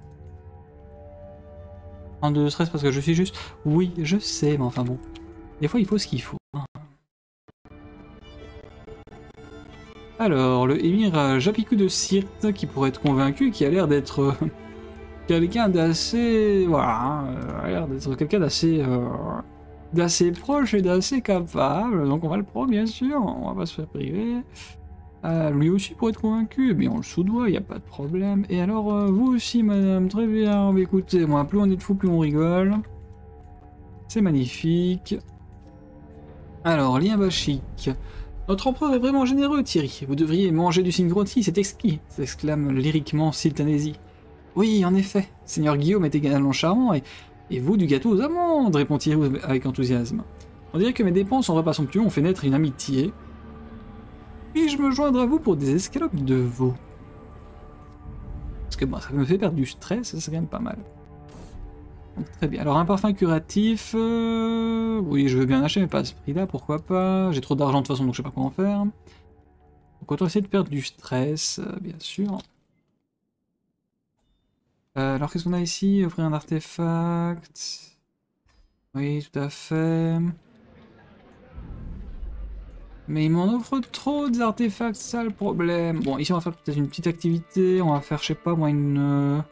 En de stress parce que je suis juste... Oui, je sais, mais enfin bon. Des fois, il faut ce qu'il faut. Alors, le émir Japiku de Sirte, qui pourrait être convaincu, qui a l'air d'être euh, quelqu'un d'assez... Voilà, euh, a l'air d'être quelqu'un d'assez... Euh, d'assez proche et d'assez capable. Donc on va le prendre, bien sûr, on va pas se faire priver. Euh, lui aussi pour être convaincu, mais on le sous-doit, il n'y a pas de problème. Et alors, euh, vous aussi, madame, très bien. Écoutez, moi, plus on est de fous, plus on rigole. C'est magnifique. Alors, lien bachique. Notre empereur est vraiment généreux, Thierry. Vous devriez manger du synchronti, c'est exquis, s'exclame lyriquement Siltanésie. Oui, en effet, seigneur Guillaume est également charmant, et, et vous, du gâteau aux amandes, répond Thierry avec enthousiasme. On dirait que mes dépenses en repas somptueux ont fait naître une amitié. Puis-je me joindre à vous pour des escalopes de veau? Parce que bon, ça me fait perdre du stress, ça c'est quand même pas mal. Donc, très bien. Alors un parfum curatif... Euh... Oui, je veux bien acheter, mais pas à ce prix-là, pourquoi pas. J'ai trop d'argent de toute façon, donc je sais pas quoi en faire. Donc autant essayer de perdre du stress, euh, bien sûr. Euh, alors qu'est-ce qu'on a ici? Offrir un artefact... Oui, tout à fait... Mais il m'en offre trop des artefacts, ça le problème. Bon, ici on va faire peut-être une petite activité, on va faire, je sais pas moi, une...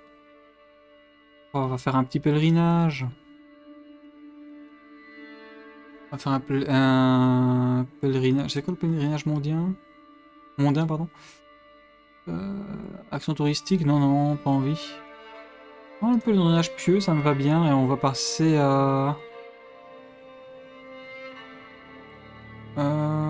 On va faire un petit pèlerinage. On va faire un, pe... un... pèlerinage... C'est quoi le pèlerinage mondain? Mondain, pardon. Euh... Action touristique? Non, non, pas envie. Non, le pèlerinage pieux, ça me va bien, et on va passer à... Euh...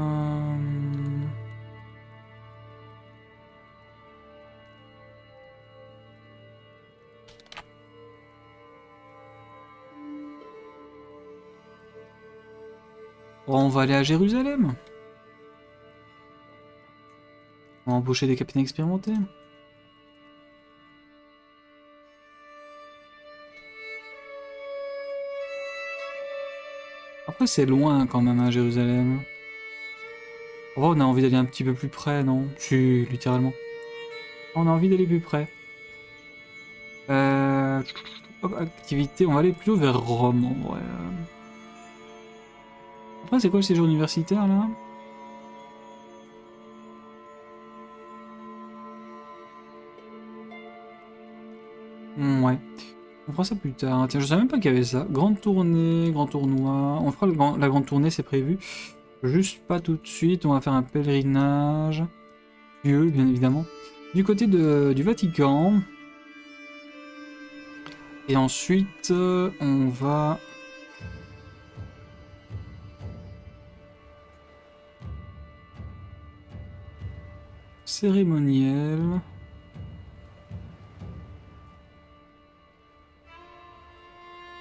On va aller à Jérusalem. On va embaucher des capitaines expérimentés. Après c'est loin quand même à Jérusalem. Oh, on a envie d'aller un petit peu plus près, non? Tu, littéralement. On a envie d'aller plus près. Euh... Hop, activité, on va aller plutôt vers Rome, en vrai. Après, c'est quoi le séjour universitaire, là? Mmh, ouais. On fera ça plus tard. Tiens, je savais même pas qu'il y avait ça. Grande tournée, grand tournoi... On fera le grand... la grande tournée, c'est prévu. Juste pas tout de suite, on va faire un pèlerinage, Dieu bien évidemment, du côté de, du Vatican. Et ensuite, on va... Cérémoniel.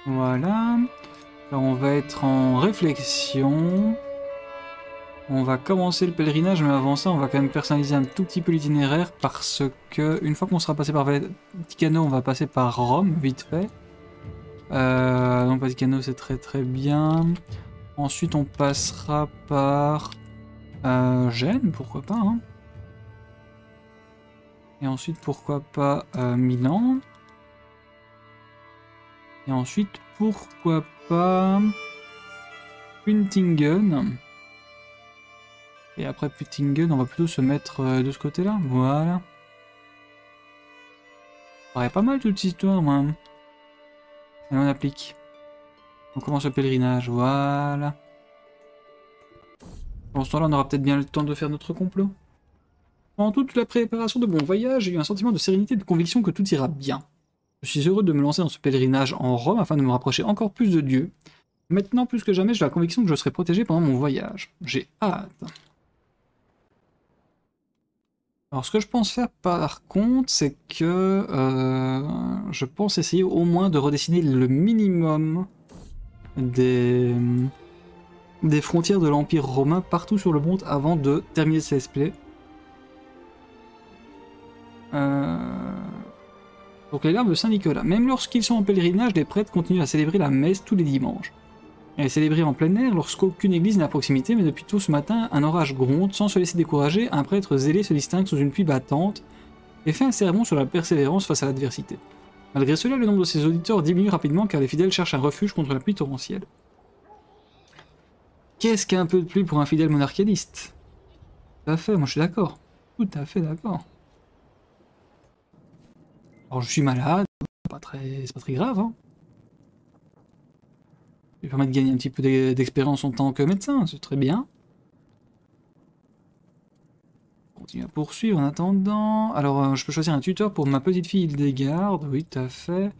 Voilà. Alors on va être en réflexion. On va commencer le pèlerinage, mais avant ça, on va quand même personnaliser un tout petit peu l'itinéraire parce que une fois qu'on sera passé par Vaticano, on va passer par Rome, vite fait. Euh, donc Vaticano, c'est très très bien. Ensuite, on passera par euh, Gênes, pourquoi pas. Hein. Et ensuite, pourquoi pas euh, Milan. Et ensuite, pourquoi pas Püttingen. Et après Püttingen, on va plutôt se mettre de ce côté-là. Voilà. Ça paraît pas mal toute cette histoire, moi. Et on applique. On commence le pèlerinage, voilà. Pendant ce temps-là, on aura peut-être bien le temps de faire notre complot. Pendant toute la préparation de mon voyage, j'ai eu un sentiment de sérénité et de conviction que tout ira bien. Je suis heureux de me lancer dans ce pèlerinage en Rome afin de me rapprocher encore plus de Dieu. Maintenant, plus que jamais, j'ai la conviction que je serai protégé pendant mon voyage. J'ai hâte. Alors ce que je pense faire par contre, c'est que euh, je pense essayer au moins de redessiner le minimum des, des frontières de l'Empire romain partout sur le monde avant de terminer ce let's play. Euh... Donc les larmes de Saint-Nicolas. Même lorsqu'ils sont en pèlerinage, les prêtres continuent à célébrer la messe tous les dimanches. Elle est célébrée en plein air lorsqu'aucune église n'est à proximité, mais depuis tôt ce matin, un orage gronde. Sans se laisser décourager, un prêtre zélé se distingue sous une pluie battante et fait un sermon sur la persévérance face à l'adversité. Malgré cela, le nombre de ses auditeurs diminue rapidement car les fidèles cherchent un refuge contre la pluie torrentielle. Qu'est-ce qu'un peu de pluie pour un fidèle monarchialiste? Tout à fait, moi je suis d'accord. Tout à fait d'accord. Alors je suis malade, c'est pas très, c'est pas très grave, hein. Ça permet de gagner un petit peu d'expérience en tant que médecin, c'est très bien. On continue à poursuivre en attendant. Alors, je peux choisir un tuteur pour ma petite fille, Île de Garde. Oui, tout à fait.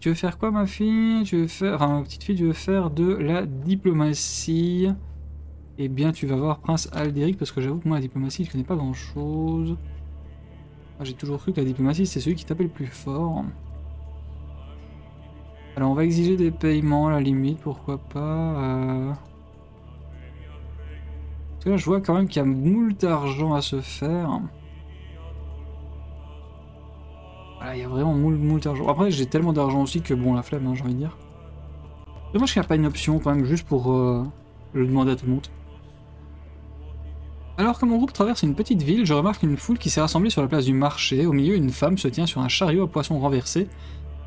Tu veux faire quoi, ma fille? Tu veux faire... Enfin, ma petite fille, tu veux faire de la diplomatie. Eh bien, tu vas voir Prince Aldéric, parce que j'avoue que moi, la diplomatie, je connais pas grand-chose. J'ai toujours cru que la diplomatie, c'est celui qui t'appelle le plus fort. Alors on va exiger des paiements à la limite, pourquoi pas. Euh... Parce que là je vois quand même qu'il y a moult d'argent à se faire. Voilà, il y a vraiment moult, moult d'argent. Après j'ai tellement d'argent aussi que bon, la flemme, hein, j'ai envie de dire. Dommage qu'il n'y a pas une option quand même juste pour euh, le demander à tout le monde. Alors que mon groupe traverse une petite ville, je remarque une foule qui s'est rassemblée sur la place du marché. Au milieu, une femme se tient sur un chariot à poissons renversé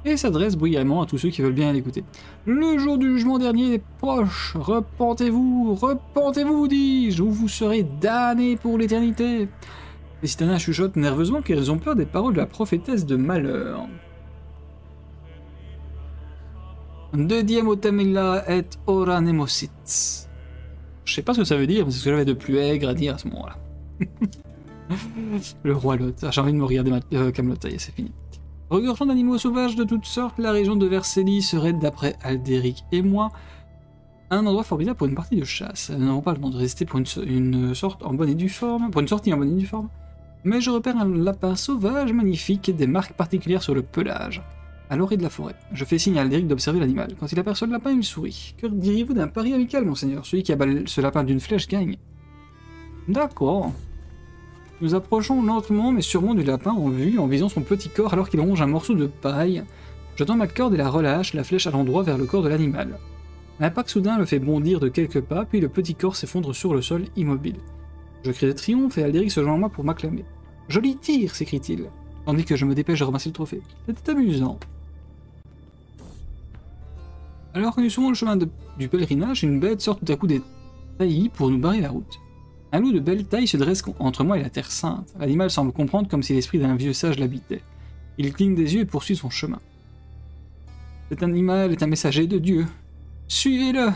et s'adresse bruyamment à tous ceux qui veulent bien l'écouter. « Le jour du jugement dernier est proche, repentez-vous, repentez-vous, dis-je, ou vous serez damnés pour l'éternité !» Les citadins chuchotent nerveusement car ils ont peur des paroles de la prophétesse de malheur. « Deuxième otamilla et oranemosit. » Je sais pas ce que ça veut dire, mais c'est ce que j'avais de plus aigre à dire à ce moment-là. Le roi Lot. Ah, j'ai envie de me regarder ma... euh, Camelot, ça y est, c'est fini. Regorgeant d'animaux sauvages de toutes sortes, la région de Vercelli serait, d'après Aldéric et moi, un endroit formidable pour une partie de chasse. Nous n'avons pas le temps de résister pour une, so une sorte en bonne et due forme, pour une sortie en bonne et due forme, mais je repère un lapin sauvage magnifique et des marques particulières sur le pelage, à l'orée de la forêt. Je fais signe à Aldéric d'observer l'animal. Quand il aperçoit le lapin, il sourit. Que diriez-vous d'un pari amical, monseigneur? Celui qui abat ce lapin d'une flèche gagne. D'accord. Nous approchons lentement mais sûrement du lapin en vue, en visant son petit corps alors qu'il ronge un morceau de paille. Je tends ma corde et la relâche, la flèche à l'endroit vers le corps de l'animal. L'impact soudain le fait bondir de quelques pas, puis le petit corps s'effondre sur le sol immobile. Je crie de triomphe et Aldéric se joint à moi pour m'acclamer. « Joli tir !» s'écrie-t-il, tandis que je me dépêche de ramasser le trophée. C'était amusant. Alors que nous suivons le chemin de, du pèlerinage, une bête sort tout à coup des taillis pour nous barrer la route. Un loup de belle taille se dresse entre moi et la Terre Sainte. L'animal semble comprendre comme si l'esprit d'un vieux sage l'habitait. Il cligne des yeux et poursuit son chemin. Cet animal est un messager de Dieu. Suivez-le!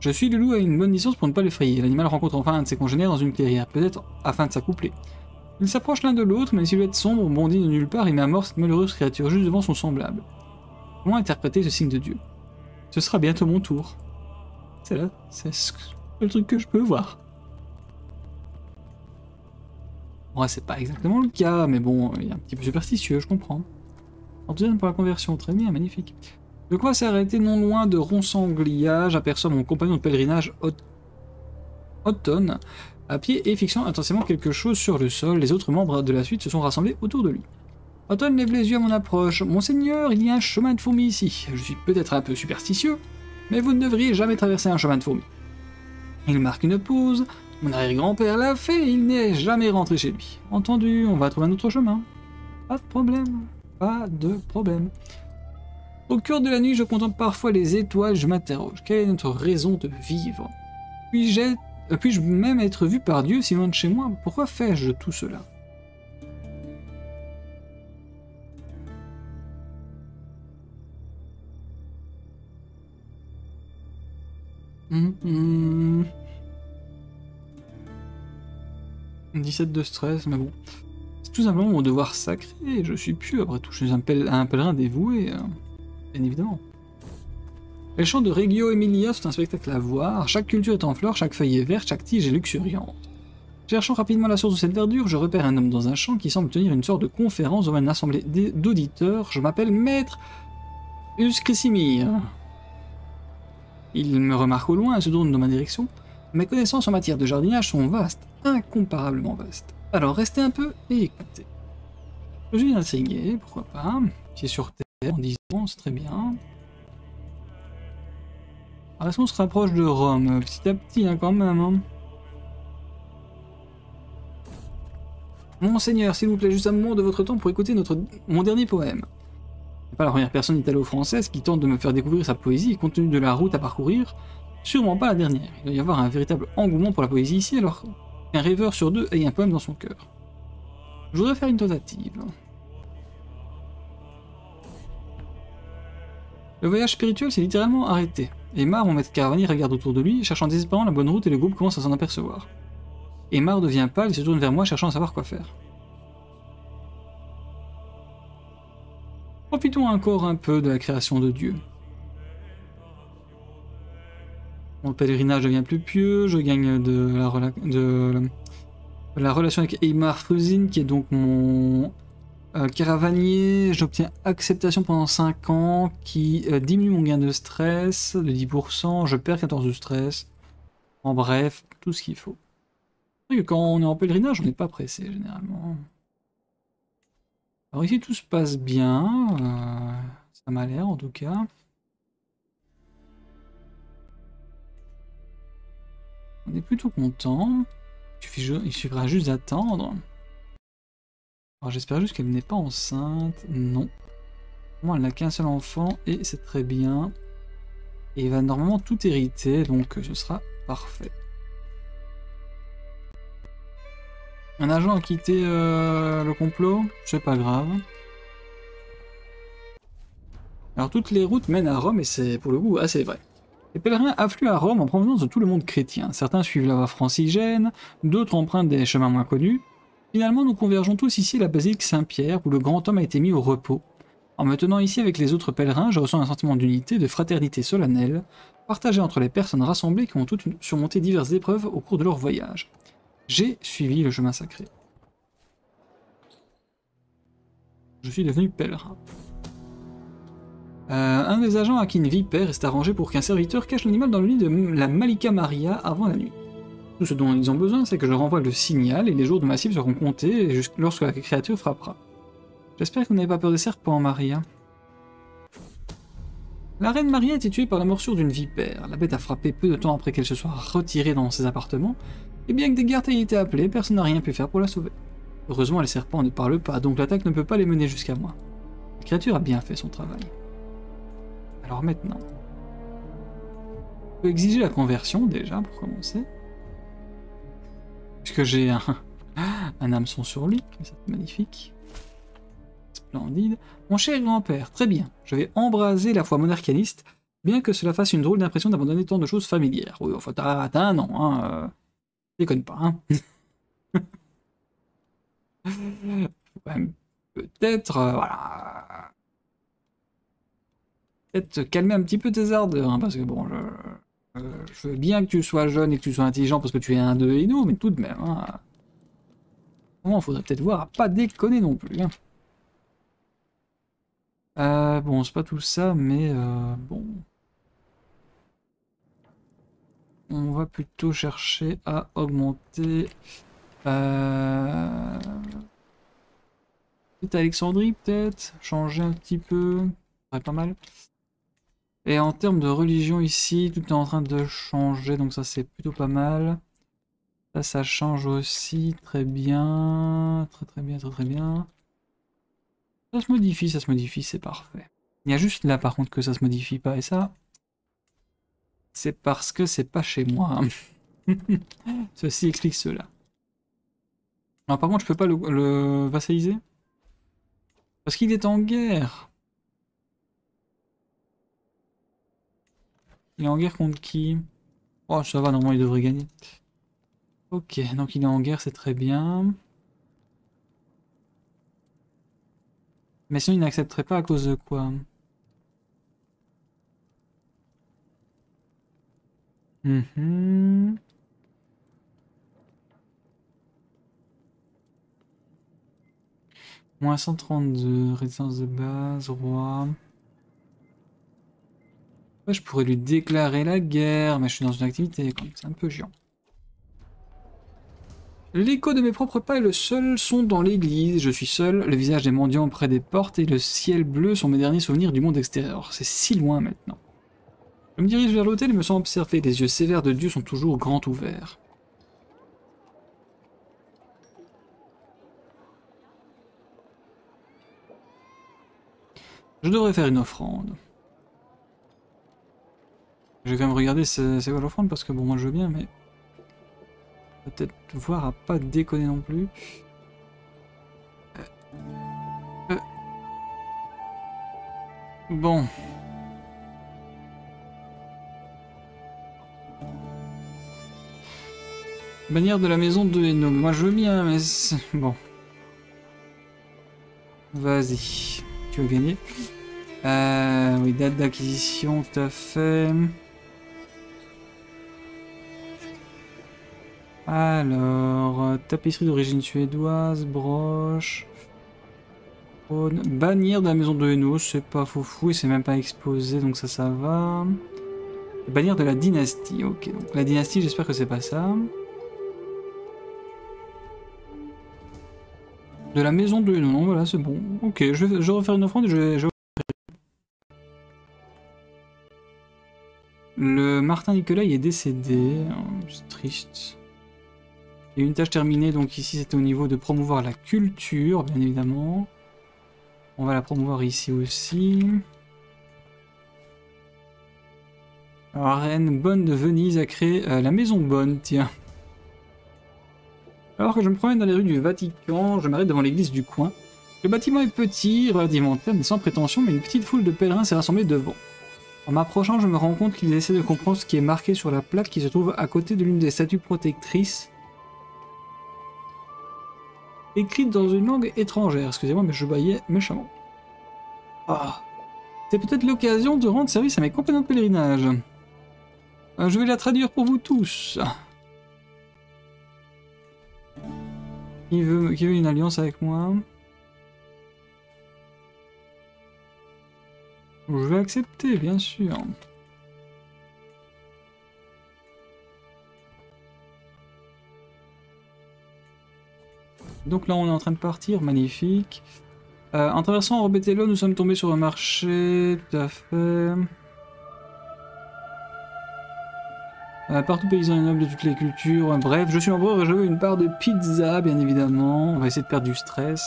Je suis le loup à une bonne distance pour ne pas l'effrayer. L'animal rencontre enfin un de ses congénères dans une clairière, peut-être afin de s'accoupler. Ils s'approchent l'un de l'autre, mais une silhouette sombre bondit de nulle part et met à mort cette malheureuse créature juste devant son semblable. Comment interpréter ce signe de Dieu? Ce sera bientôt mon tour. C'est là, c'est le truc que je peux voir. Bon, c'est pas exactement le cas, mais bon, il est un petit peu superstitieux, je comprends. Enthousiasme pour la conversion, très bien, magnifique. De quoi s'arrêter non loin de Ronsanglia, j'aperçois mon compagnon de pèlerinage Automne à pied et fixant intensément quelque chose sur le sol. Les autres membres de la suite se sont rassemblés autour de lui. Automne lève les yeux à mon approche. « Monseigneur, il y a un chemin de fourmis ici. Je suis peut-être un peu superstitieux. » « Mais vous ne devriez jamais traverser un chemin de fourmis. » Il marque une pause, Mon arrière-grand-père l'a fait, il n'est jamais rentré chez lui. Entendu, on va trouver un autre chemin. Pas de problème, pas de problème. Au cœur de la nuit, je contemple parfois les étoiles, je m'interroge. Quelle est notre raison de vivre? Puis-je puis-je même être vu par Dieu si loin de chez moi? Pourquoi fais-je tout cela? Mmh, mmh. dix-sept de stress, mais bon. C'est tout simplement mon devoir sacré, je suis pieux, après tout, je suis un, pel un pèlerin dévoué, hein. Bien évidemment. Les chants de Reggio Emilia sont un spectacle à voir, chaque culture est en fleur, chaque feuille est verte, chaque tige est luxuriante. Cherchant rapidement la source de cette verdure, je repère un homme dans un champ qui semble tenir une sorte de conférence devant une assemblée d'auditeurs, je m'appelle Maître Uskrisimir. Il me remarque au loin et se tourne dans ma direction. Mes connaissances en matière de jardinage sont vastes, incomparablement vastes. Alors restez un peu et écoutez. Je suis intrigué, pourquoi pas. Pieds sur terre en disant, c'est très bien. Alors est-ce qu'on se rapproche de Rome, petit à petit hein, quand même hein. Monseigneur, s'il vous plaît, juste un moment de votre temps pour écouter notre... mon dernier poème. Pas la première personne italo-française qui tente de me faire découvrir sa poésie et compte tenu de la route à parcourir, sûrement pas la dernière. Il doit y avoir un véritable engouement pour la poésie ici alors qu'un rêveur sur deux ait un poème dans son cœur. Je voudrais faire une tentative. Le voyage spirituel s'est littéralement arrêté. Aymar, mon maître caravaner, regarde autour de lui, cherchant désespérément la bonne route et le groupe commence à s'en apercevoir. Aymar devient pâle et se tourne vers moi cherchant à savoir quoi faire. Profitons encore un peu de la création de Dieu. Mon pèlerinage devient plus pieux, je gagne de la, rela de la, de la relation avec Aymar Fruzin, qui est donc mon euh, caravanier. J'obtiens acceptation pendant cinq ans, qui euh, diminue mon gain de stress de dix pour cent, je perds quatorze de stress. En bref, tout ce qu'il faut. C'est vrai que quand on est en pèlerinage, on n'est pas pressé généralement. Alors ici tout se passe bien, euh, ça m'a l'air en tout cas. On est plutôt content, il, il suffira juste d'attendre. Alors j'espère juste qu'elle n'est pas enceinte, non. Moi elle n'a qu'un seul enfant et c'est très bien. Et il va normalement tout hériter, donc ce sera parfait. Un agent a quitté euh, le complot, c'est pas grave. Alors toutes les routes mènent à Rome et c'est pour le coup assez vrai. Les pèlerins affluent à Rome en provenance de tout le monde chrétien. Certains suivent la voie francigène, d'autres empruntent des chemins moins connus. Finalement nous convergeons tous ici à la basilique Saint-Pierre où le grand homme a été mis au repos. En me tenant ici avec les autres pèlerins, je ressens un sentiment d'unité, de fraternité solennelle, partagé entre les personnes rassemblées qui ont toutes surmonté diverses épreuves au cours de leur voyage. J'ai suivi le chemin sacré. Je suis devenu pèlerin. Euh, un des agents à qui une vipère est arrangé pour qu'un serviteur cache l'animal dans le lit de la Malika Maria avant la nuit. Tout ce dont ils ont besoin, c'est que je renvoie le signal et les jours de ma cible seront comptés lorsque la créature frappera. J'espère que vous n'avez pas peur des serpents, Maria. La reine Maria a été tuée par la morsure d'une vipère. La bête a frappé peu de temps après qu'elle se soit retirée dans ses appartements. Et bien que des gardes aient été appelés, personne n'a rien pu faire pour la sauver. Heureusement, les serpents ne parlent pas, donc l'attaque ne peut pas les mener jusqu'à moi. La créature a bien fait son travail. Alors maintenant... Je peux exiger la conversion, déjà, pour commencer. Puisque j'ai un... un hameçon sur lui, c'est magnifique. Splendide. Mon cher grand-père, très bien, je vais embraser la foi monarchianiste, bien que cela fasse une drôle d'impression d'abandonner tant de choses familières. Oui, enfin, t'as un an, hein... Euh... Déconne pas, hein. Ouais, peut-être, euh, voilà. Peut-être calmer un petit peu tes ardeurs, hein, parce que bon, je, euh, je veux bien que tu sois jeune et que tu sois intelligent parce que tu es un de nous, mais tout de même, hein. Bon, faudrait peut-être voir à pas déconner non plus, hein. Euh, bon, c'est pas tout ça, mais euh, bon. On va plutôt chercher à augmenter euh... peut-être Alexandrie, peut-être changer un petit peu, ça serait pas mal. Et en termes de religion ici, tout est en train de changer, donc ça c'est plutôt pas mal. Ça, ça change aussi. Très bien. Très très bien, très très bien. Ça se modifie, ça se modifie, c'est parfait. Il y a juste là par contre que ça se modifie pas. Et ça, c'est parce que c'est pas chez moi. Hein. Ceci explique cela. Alors par contre, je peux pas le, le vassaliser. Parce qu'il est en guerre. Il est en guerre contre qui? Oh, ça va, normalement il devrait gagner. Ok, donc il est en guerre, c'est très bien. Mais sinon, il n'accepterait pas à cause de quoi? Mmh. Moins cent trente-deux, résistance de base, roi. Ouais, je pourrais lui déclarer la guerre, mais je suis dans une activité, c'est un peu chiant. L'écho de mes propres pas et le seul sont dans l'église. Je suis seul, le visage des mendiants près des portes et le ciel bleu sont mes derniers souvenirs du monde extérieur. C'est si loin maintenant. Je me dirige vers l'hôtel et me sens observé. Les yeux sévères de Dieu sont toujours grands ouverts. Je devrais faire une offrande. Je vais quand même regarder c'est quoi l'offrande parce que bon, moi je veux bien, mais... peut-être voir à pas déconner non plus. Euh. Euh. Bon. Bannière de la maison de Héno. Moi je veux bien, mais bon. Vas-y. Tu veux gagner? Euh, oui, date d'acquisition, tout à fait. Alors, tapisserie d'origine suédoise, broche, trône, bannière de la maison de Hainaut, c'est pas faux fou et c'est même pas exposé, donc ça, ça va. Bannière de la dynastie, ok. Donc la dynastie, j'espère que c'est pas ça. De la maison de Hainaut, voilà, c'est bon. Ok, je vais, je vais refaire une offrande et je vais... Je... Le Martin Nicolas il est décédé, c'est triste. Il y a une tâche terminée, donc ici c'était au niveau de promouvoir la culture, bien évidemment. On va la promouvoir ici aussi. Alors la reine Bonne de Venise a créé euh, la maison Bonne, tiens. Alors que je me promène dans les rues du Vatican, je m'arrête devant l'église du coin. Le bâtiment est petit, relativement terne et sans prétention, mais une petite foule de pèlerins s'est rassemblée devant. En m'approchant, je me rends compte qu'ils essaient de comprendre ce qui est marqué sur la plaque qui se trouve à côté de l'une des statues protectrices. Écrite dans une langue étrangère. Excusez-moi, mais je baillais méchamment. Ah, c'est peut-être l'occasion de rendre service à mes compagnons de pèlerinage. Euh, je vais la traduire pour vous tous. Qui veut, qui veut une alliance avec moi? Je vais accepter, bien sûr. Donc là, on est en train de partir, magnifique. Euh, en traversant Orbetello, nous sommes tombés sur un marché, tout à fait. Euh, partout paysans et nobles de toutes les cultures, euh, bref, je suis en et je veux une part de pizza, bien évidemment. On va essayer de perdre du stress.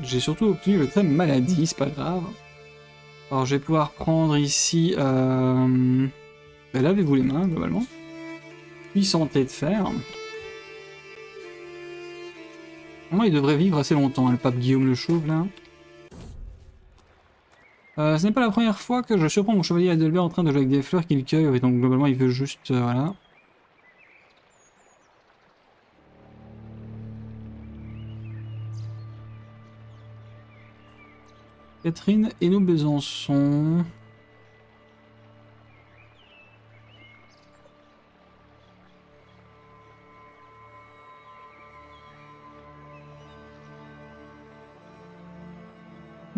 J'ai surtout obtenu le thème maladie, c'est pas grave. Alors je vais pouvoir prendre ici... Euh... Ben, lavez-vous les mains, globalement. Santé de fer. Moi, il devrait vivre assez longtemps, hein, le pape Guillaume le Chauve, là. Euh, ce n'est pas la première fois que je surprends mon chevalier Adelbert en train de jouer avec des fleurs qu'il cueille, et donc globalement, il veut juste... Euh, voilà. Catherine et nous Besançon...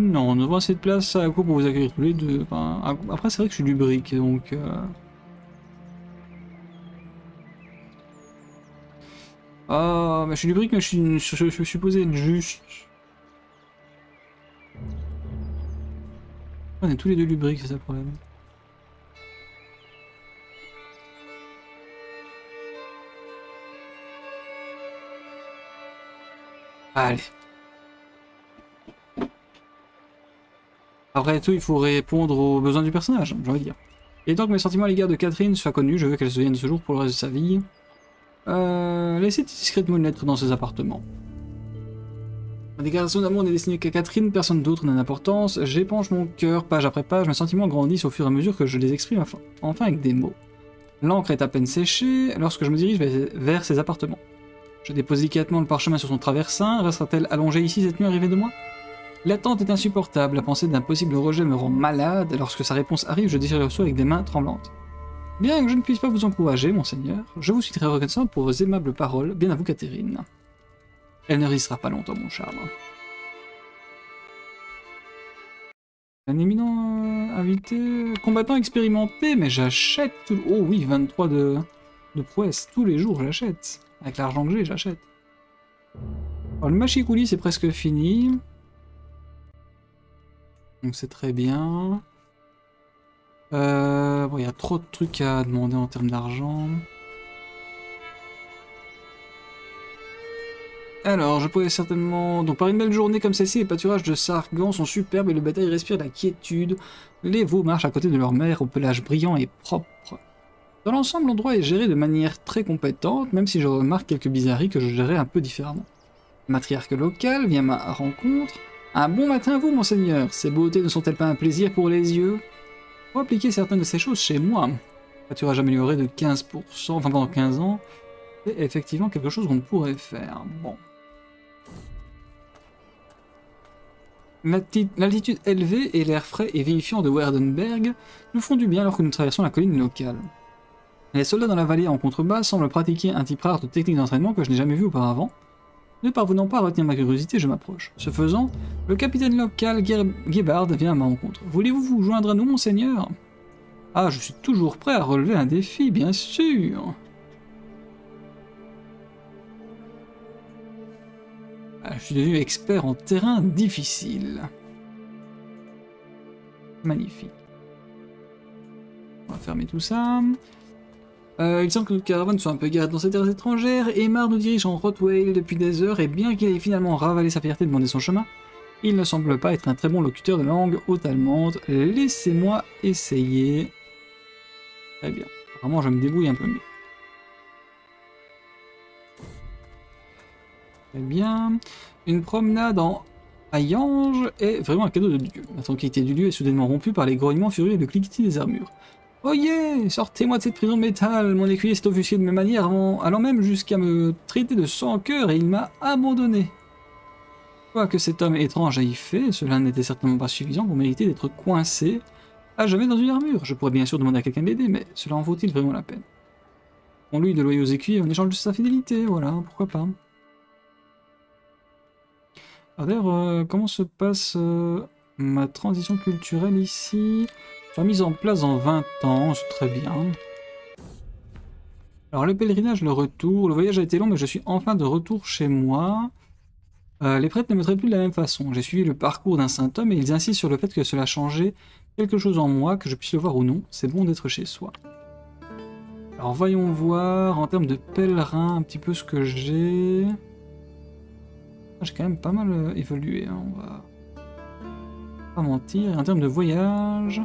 Non, on devrait assez de place à la cour pour vous accueillir tous les deux. Enfin, après, c'est vrai que je suis du brick, donc... Euh... Ah, bah, je suis du brick, mais je suis, une... je, je, je suis supposé être juste. On est tous les deux du brick, c'est ça le problème. Allez. Après tout, il faut répondre aux besoins du personnage, j'ai envie de dire. Et donc mes sentiments à l'égard de Catherine soient connus, je veux qu'elle se souvienne de ce jour pour le reste de sa vie. Euh, laissez discrètement une lettre dans ses appartements. Ma déclaration d'amour n'est destinée qu'à Catherine, personne d'autre n'a d'importance. J'épanche mon cœur page après page, mes sentiments grandissent au fur et à mesure que je les exprime enfin avec des mots. L'encre est à peine séchée lorsque je me dirige vers ses appartements. Je dépose délicatement le parchemin sur son traversin, restera-t-elle allongée ici cette nuit arrivée de moi? L'attente est insupportable, la pensée d'un possible rejet me rend malade, lorsque sa réponse arrive, je déchire le sceau avec des mains tremblantes. Bien que je ne puisse pas vous encourager, monseigneur, je vous suis très reconnaissant pour vos aimables paroles, bien à vous, Catherine. Elle ne résistera pas longtemps, mon charme. Un éminent invité, combattant expérimenté, mais j'achète tout... Oh oui, vingt-trois de, de prouesse, tous les jours j'achète. Avec l'argent que j'ai, j'achète. Le machicoulis, c'est presque fini. Donc c'est très bien. Euh, bon, il y a trop de trucs à demander en termes d'argent. Alors, je pourrais certainement... Donc par une belle journée comme celle-ci, les pâturages de Sargan sont superbes et le bétail respire la quiétude. Les veaux marchent à côté de leur mère au pelage brillant et propre. Dans l'ensemble, l'endroit est géré de manière très compétente, même si je remarque quelques bizarreries que je gérais un peu différemment. Le matriarche local vient à ma rencontre. Un bon matin à vous, monseigneur. Ces beautés ne sont-elles pas un plaisir pour les yeux? Pour appliquer certaines de ces choses chez moi. Pâturage amélioré de quinze pour cent, enfin pendant quinze ans, c'est effectivement quelque chose qu'on pourrait faire. Bon. L'altitude élevée et l'air frais et vivifiant de Werdenberg nous font du bien alors que nous traversons la colline locale. Les soldats dans la vallée en contrebas semblent pratiquer un type rare de technique d'entraînement que je n'ai jamais vu auparavant. Ne parvenant pas à retenir ma curiosité, je m'approche. Ce faisant, le capitaine local Gebhard vient à ma rencontre. Voulez-vous vous joindre à nous, monseigneur? Ah, je suis toujours prêt à relever un défi, bien sûr. Ah, je suis devenu expert en terrain difficile. Magnifique. On va fermer tout ça. Euh, il semble que notre caravane soit un peu égarée dans ces terres étrangères. Aymar nous dirige en Rottweil depuis des heures, et bien qu'il ait finalement ravalé sa fierté de demander son chemin, il ne semble pas être un très bon locuteur de langue haute allemande. Laissez-moi essayer. Très bien. Apparemment, je me débrouille un peu mieux. Très bien. Une promenade en Hayange est vraiment un cadeau de Dieu. La tranquillité du lieu est soudainement rompue par les grognements furieux et le cliquetis des armures. « Oh yeah, sortez-moi de cette prison de métal, mon écuyer s'est offusqué de mes manières, en allant même jusqu'à me traiter de sans-cœur et il m'a abandonné. » Quoique cet homme étrange ait fait, cela n'était certainement pas suffisant pour mériter d'être coincé à jamais dans une armure. Je pourrais bien sûr demander à quelqu'un d'aider, mais cela en vaut-il vraiment la peine? On lui de loyaux écuyers en échange de sa fidélité, voilà, pourquoi pas. Alors d'ailleurs, euh, comment se passe euh, ma transition culturelle ici? Mise en place en vingt ans, c'est très bien. Alors le pèlerinage, le retour, le voyage a été long mais je suis enfin de retour chez moi. Euh, les prêtres ne me traitent plus de la même façon. J'ai suivi le parcours d'un saint homme et ils insistent sur le fait que cela changeait quelque chose en moi, que je puisse le voir ou non. C'est bon d'être chez soi. Alors voyons voir en termes de pèlerin un petit peu ce que j'ai. J'ai quand même pas mal évolué, hein. On va pas mentir. Et en termes de voyage...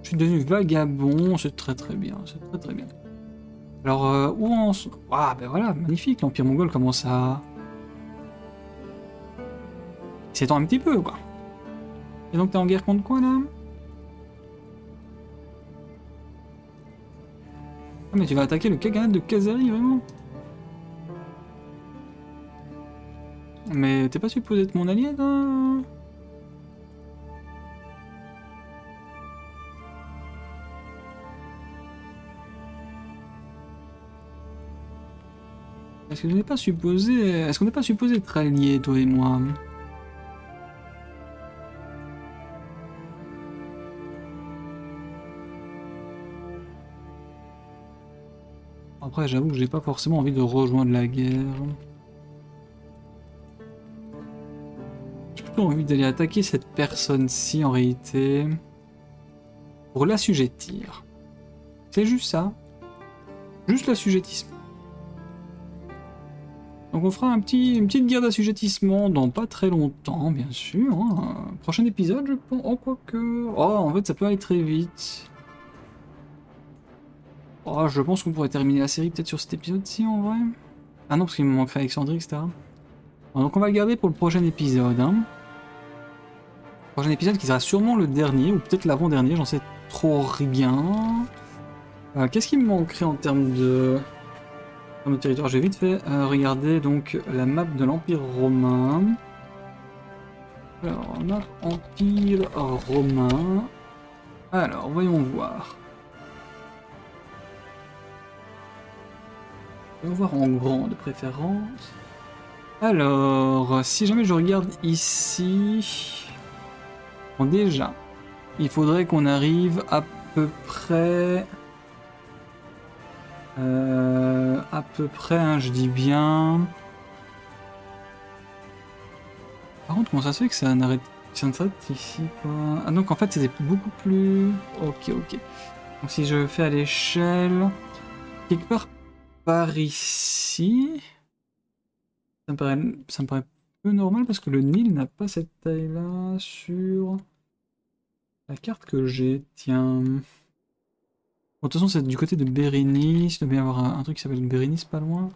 Je suis devenu vagabond, c'est très très bien, c'est très très bien. Alors, euh, où on se... Ah ben voilà, magnifique, l'Empire mongol commence à... Il s'étend un petit peu, quoi. Et donc t'es en guerre contre quoi, là? Ah mais tu vas attaquer le khaganat de Khazari, vraiment? Mais t'es pas supposé être mon allié, hein? Est-ce que je n'ai pas supposé... Est-ce qu'on n'est pas supposé être alliés, toi et moi? Après, j'avoue que j'ai pas forcément envie de rejoindre la guerre. J'ai plutôt envie d'aller attaquer cette personne-ci, en réalité. Pour l'assujettir. C'est juste ça. Juste l'assujettissement. Donc on fera un petit, une petite guerre d'assujettissement dans pas très longtemps, bien sûr. Hein. Prochain épisode, je pense. Oh, quoique... Oh, en fait, ça peut aller très vite. Oh, je pense qu'on pourrait terminer la série peut-être sur cet épisode-ci, en vrai. Ah non, parce qu'il me manquerait Alexandrie, et cetera. Alors, donc on va le garder pour le prochain épisode. Hein. Le prochain épisode qui sera sûrement le dernier, ou peut-être l'avant-dernier, j'en sais trop rien. Euh, Qu'est-ce qui me manquerait en termes de... de territoire, j'ai vite fait euh, regarder donc la map de l'Empire romain. Alors, map Empire romain. Alors, voyons voir. Voyons voir en grand de préférence. Alors, si jamais je regarde ici... Bon, déjà, il faudrait qu'on arrive à peu près... Euh, à peu près, hein, je dis bien. Par contre, comment ça se fait que ça n'arrête, ça ne s'arrête ici pas. Ah, donc en fait, c'était beaucoup plus. Ok, ok. Donc si je fais à l'échelle, quelque part par ici, ça me paraît, ça me paraît peu normal parce que le Nil n'a pas cette taille-là sur la carte que j'ai. Tiens. Bon, de toute façon, c'est du côté de Bérénice. Il doit bien y avoir un, un truc qui s'appelle Bérénice, pas loin.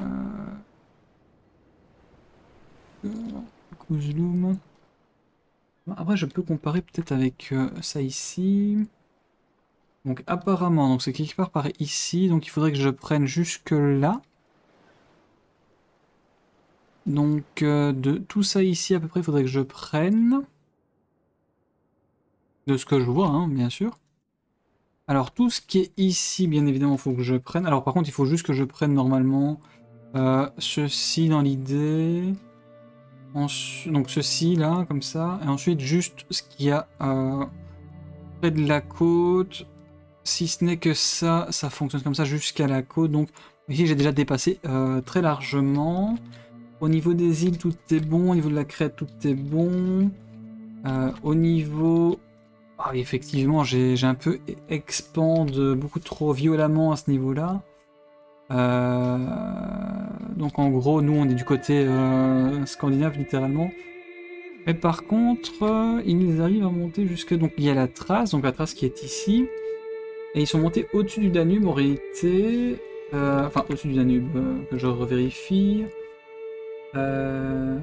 Euh... Kouzloum. Après, je peux comparer peut-être avec euh, ça ici. Donc, apparemment, donc c'est quelque part par ici. Donc, il faudrait que je prenne jusque là. Donc, euh, de tout ça ici, à peu près, il faudrait que je prenne... De ce que je vois, hein, bien sûr. Alors, tout ce qui est ici, bien évidemment, il faut que je prenne. Alors, par contre, il faut juste que je prenne normalement euh, ceci dans l'idée. Donc, ceci là, comme ça. Et ensuite, juste ce qu'il y a euh, près de la côte. Si ce n'est que ça, ça fonctionne comme ça jusqu'à la côte. Donc, ici, j'ai déjà dépassé euh, très largement. Au niveau des îles, tout est bon. Au niveau de la crête, tout est bon. Euh, au niveau... Ah, effectivement, j'ai un peu expandé beaucoup trop violemment à ce niveau-là. Euh, donc en gros, nous, on est du côté euh, scandinave, littéralement. Mais par contre, euh, ils arrivent à monter jusque... Donc il y a la trace, donc la trace qui est ici. Et ils sont montés au-dessus du Danube, en réalité. Euh, enfin, au-dessus du Danube, euh, que je revérifie. Euh,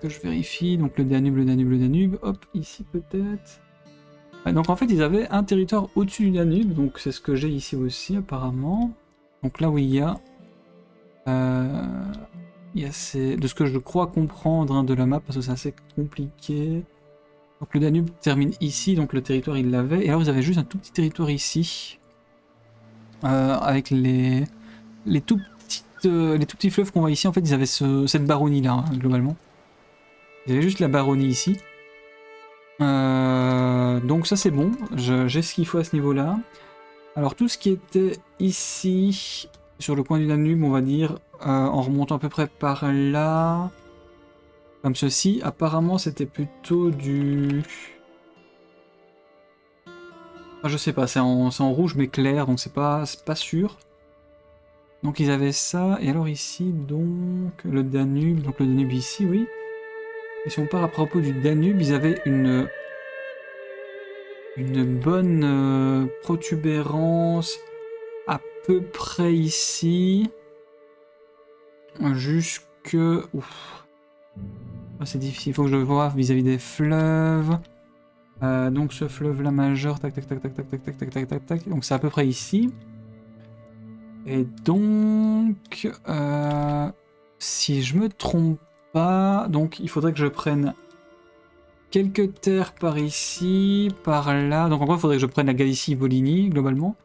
que je vérifie. Donc le Danube, le Danube, le Danube. Hop, ici peut-être. Donc en fait ils avaient un territoire au-dessus du Danube, donc c'est ce que j'ai ici aussi apparemment. Donc là où il y a, euh, il y a ces... de ce que je crois comprendre hein, de la map, parce que c'est assez compliqué. Donc le Danube termine ici, donc le territoire ils l'avaient, et alors ils avaient juste un tout petit territoire ici, euh, avec les, les, tout petites, euh, les tout petits fleuves qu'on voit ici, en fait ils avaient ce... cette baronnie là, hein, globalement. Ils avaient juste la baronnie ici. Euh, donc ça c'est bon, j'ai ce qu'il faut à ce niveau là. Alors tout ce qui était ici sur le coin du Danube, on va dire euh, en remontant à peu près par là comme ceci, apparemment c'était plutôt du... Enfin, je sais pas, c'est en, en rouge mais clair, donc c'est pas, pas sûr. Donc ils avaient ça, et alors ici donc le Danube, donc le Danube ici, oui. Et si on part à propos du Danube, ils avaient une, une bonne euh, protubérance à peu près ici, jusque... Ouf, oh, c'est difficile, il faut que je vois vis-à-vis des fleuves. Euh, donc ce fleuve-là majeur, tac, tac, tac, tac, tac, tac, tac, tac, tac, tac, tac, donc c'est à peu près ici. Et donc, euh, si je me trompe, donc il faudrait que je prenne quelques terres par ici, par là. Donc en vrai, il faudrait que je prenne la Galicie-Volhynie, globalement.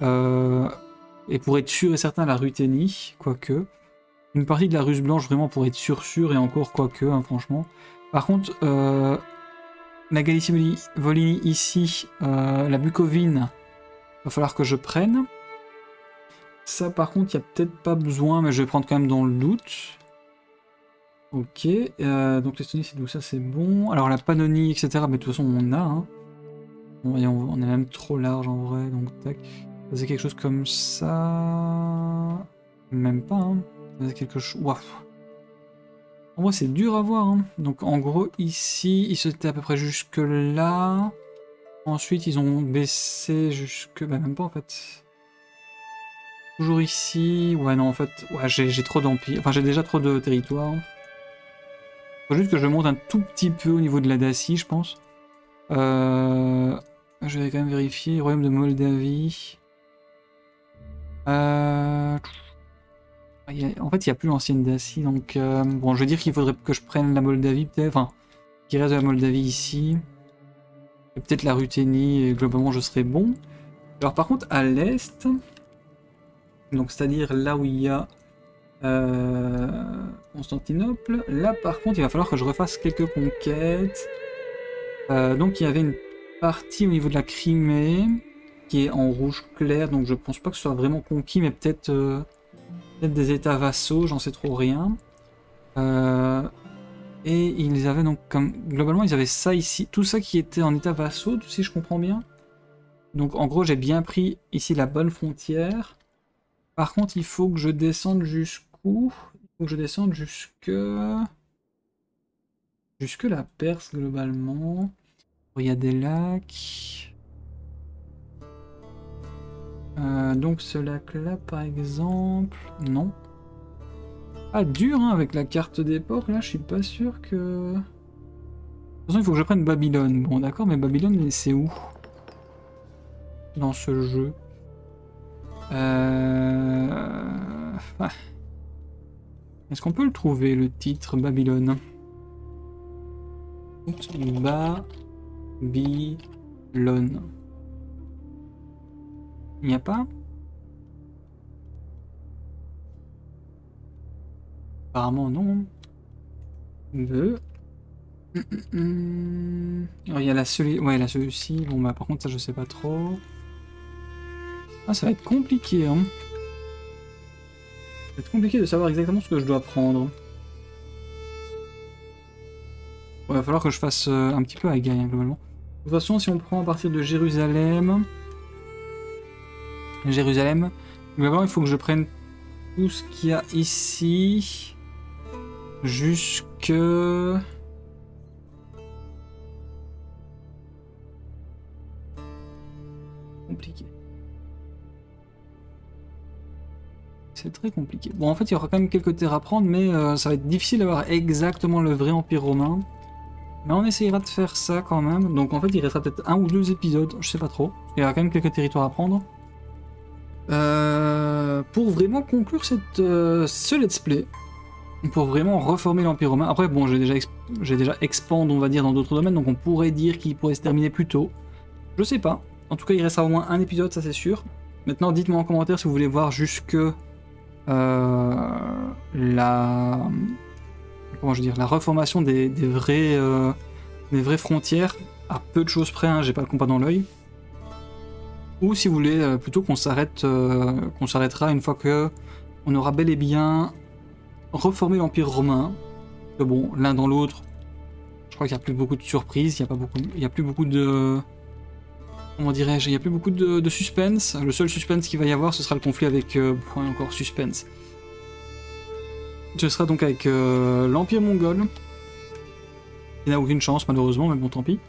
Euh, et pour être sûr et certain, la Ruthénie, quoique. Une partie de la Russe Blanche, vraiment, pour être sûr, sûr, et encore quoique, hein, franchement. Par contre, euh, la Galicie-Volhynie ici, euh, la Bucovine, va falloir que je prenne. Ça, par contre, il n'y a peut-être pas besoin, mais je vais prendre quand même dans le doute. Ok, euh, donc l'Estonie c'est d'où ça, c'est bon. Alors la Pannonie, et cetera. Mais de toute façon on a. Hein. Bon, et on, on est même trop large en vrai, donc tac. C'est quelque chose comme ça. Même pas, hein. Quelque chose... Waouh. En vrai, c'est dur à voir, hein. Donc, en gros, ici, ils se étaient à peu près jusque-là. Ensuite, ils ont baissé jusque... Bah, même pas, en fait. Toujours ici. Ouais, non, en fait, ouais, j'ai trop d'empire. Enfin, j'ai déjà trop de territoire. Faut juste que je monte un tout petit peu au niveau de la Dacie, je pense. Euh... Je vais quand même vérifier. Royaume de Moldavie. Euh... En fait, il n'y a plus l'ancienne Dacie, donc euh, bon, je veux dire qu'il faudrait que je prenne la Moldavie, peut-être, enfin, qu'il reste de la Moldavie ici, et peut-être la Ruthénie, et globalement, je serais bon. Alors, par contre, à l'est, donc c'est-à-dire là où il y a euh, Constantinople, là, par contre, il va falloir que je refasse quelques conquêtes. Euh, donc, il y avait une partie au niveau de la Crimée, qui est en rouge clair, donc je pense pas que ce soit vraiment conquis, mais peut-être... Euh, Peut-être des états vassaux, j'en sais trop rien. Euh, et ils avaient donc, comme globalement, ils avaient ça ici. Tout ça qui était en état vassaux, si je comprends bien. Donc en gros, j'ai bien pris ici la bonne frontière. Par contre, il faut que je descende jusqu'où? Il faut que je descende jusque... Jusque la Perse, globalement. Il y a des lacs... Euh, donc ce lac là par exemple, non. Ah dur hein, avec la carte d'époque là, je suis pas sûr que... De toute façon il faut que je prenne Babylone. Bon d'accord, mais Babylone c'est où? Dans ce jeu. Euh... Ah. Est-ce qu'on peut le trouver le titre Babylone? Babylone. Il n'y a pas. Apparemment non. Deux. Alors il y a la celui, ouais la celui-ci. Bon bah par contre ça je sais pas trop. Ah ça va être compliqué hein. Ça va être compliqué de savoir exactement ce que je dois prendre. Ouais, il va falloir que je fasse un petit peu à gagner hein, globalement. De toute façon si on prend à partir de Jérusalem. Jérusalem. Globalement, il faut que je prenne tout ce qu'il y a ici jusque... Compliqué. C'est très compliqué. Bon, en fait, il y aura quand même quelques terres à prendre, mais euh, ça va être difficile d'avoir exactement le vrai empire romain. Mais on essayera de faire ça quand même. Donc, en fait, il restera peut-être un ou deux épisodes, je sais pas trop. Il y aura quand même quelques territoires à prendre. Euh, pour vraiment conclure cette, euh, ce let's play, pour vraiment reformer l'Empire romain. Après bon j'ai déjà, exp déjà expand on va dire dans d'autres domaines, donc on pourrait dire qu'il pourrait se terminer plus tôt. Je sais pas, en tout cas il restera au moins un épisode ça c'est sûr. Maintenant dites-moi en commentaire si vous voulez voir jusque euh, la, comment je veux dire, la reformation des, des, vrais, euh, des vraies frontières, à peu de choses près, hein, j'ai pas le compas dans l'œil. Ou si vous voulez euh, plutôt qu'on s'arrête, euh, qu'on s'arrêtera une fois que on aura bel et bien reformé l'Empire romain. Que bon, l'un dans l'autre, je crois qu'il n'y a plus beaucoup de surprises, il n'y a pas beaucoup, il n'y a plus beaucoup de, comment dirais-je, il n'y a plus beaucoup de, de suspense. Le seul suspense qu'il va y avoir, ce sera le conflit avec, euh, bon, encore suspense. Ce sera donc avec euh, l'Empire mongol. Il n'a aucune chance malheureusement, mais bon tant pis.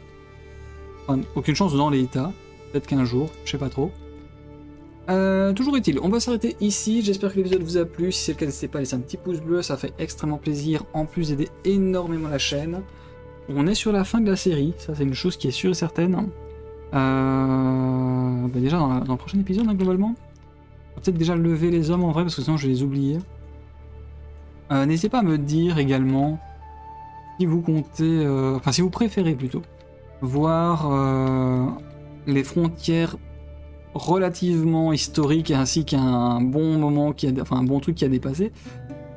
Enfin, aucune chance dans les états. Peut-être qu'un jour, je sais pas trop. Euh, toujours est-il, on va s'arrêter ici. J'espère que l'épisode vous a plu. Si c'est le cas, n'hésitez pas à laisser un petit pouce bleu, ça fait extrêmement plaisir. En plus d'aider énormément la chaîne. On est sur la fin de la série, ça c'est une chose qui est sûre et certaine. Euh... Bah déjà dans, la... dans le prochain épisode, hein, globalement. On va peut-être déjà lever les hommes en vrai, parce que sinon je vais les oublier. Euh, n'hésitez pas à me dire également si vous comptez... Euh... Enfin, si vous préférez plutôt. Voir... Euh... les frontières relativement historiques ainsi qu'un bon moment, qui a, enfin un bon truc qui a dépassé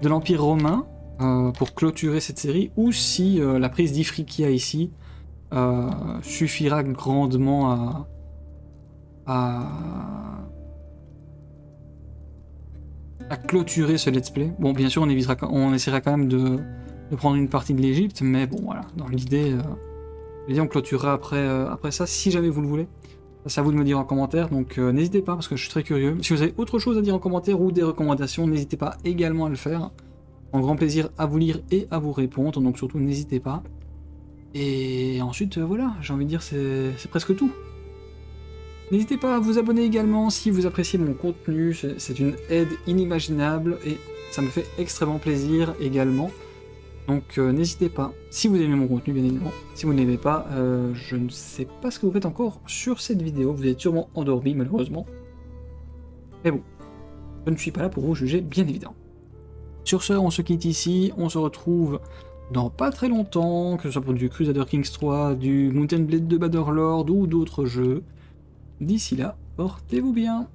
de l'Empire romain euh, pour clôturer cette série, ou si euh, la prise d'Ifriqiya ici euh, suffira grandement à, à, à clôturer ce let's play. Bon, bien sûr, on, évitera, on essaiera quand même de, de prendre une partie de l'Égypte, mais bon, voilà, dans l'idée... Euh, on clôturera après, euh, après ça si jamais vous le voulez. C'est à vous de me dire en commentaire, donc euh, n'hésitez pas parce que je suis très curieux. Si vous avez autre chose à dire en commentaire ou des recommandations, n'hésitez pas également à le faire. En grand plaisir à vous lire et à vous répondre, donc surtout n'hésitez pas. Et ensuite, euh, voilà, j'ai envie de dire, c'est presque tout. N'hésitez pas à vous abonner également si vous appréciez mon contenu, c'est une aide inimaginable et ça me fait extrêmement plaisir également. Donc euh, n'hésitez pas, si vous aimez mon contenu bien évidemment, si vous n'aimez pas, euh, je ne sais pas ce que vous faites encore sur cette vidéo, vous êtes sûrement endormi malheureusement. Mais bon, je ne suis pas là pour vous juger bien évidemment. Sur ce, on se quitte ici, on se retrouve dans pas très longtemps, que ce soit pour du Crusader Kings trois, du Mountain Blade de Bannerlord ou d'autres jeux. D'ici là, portez-vous bien.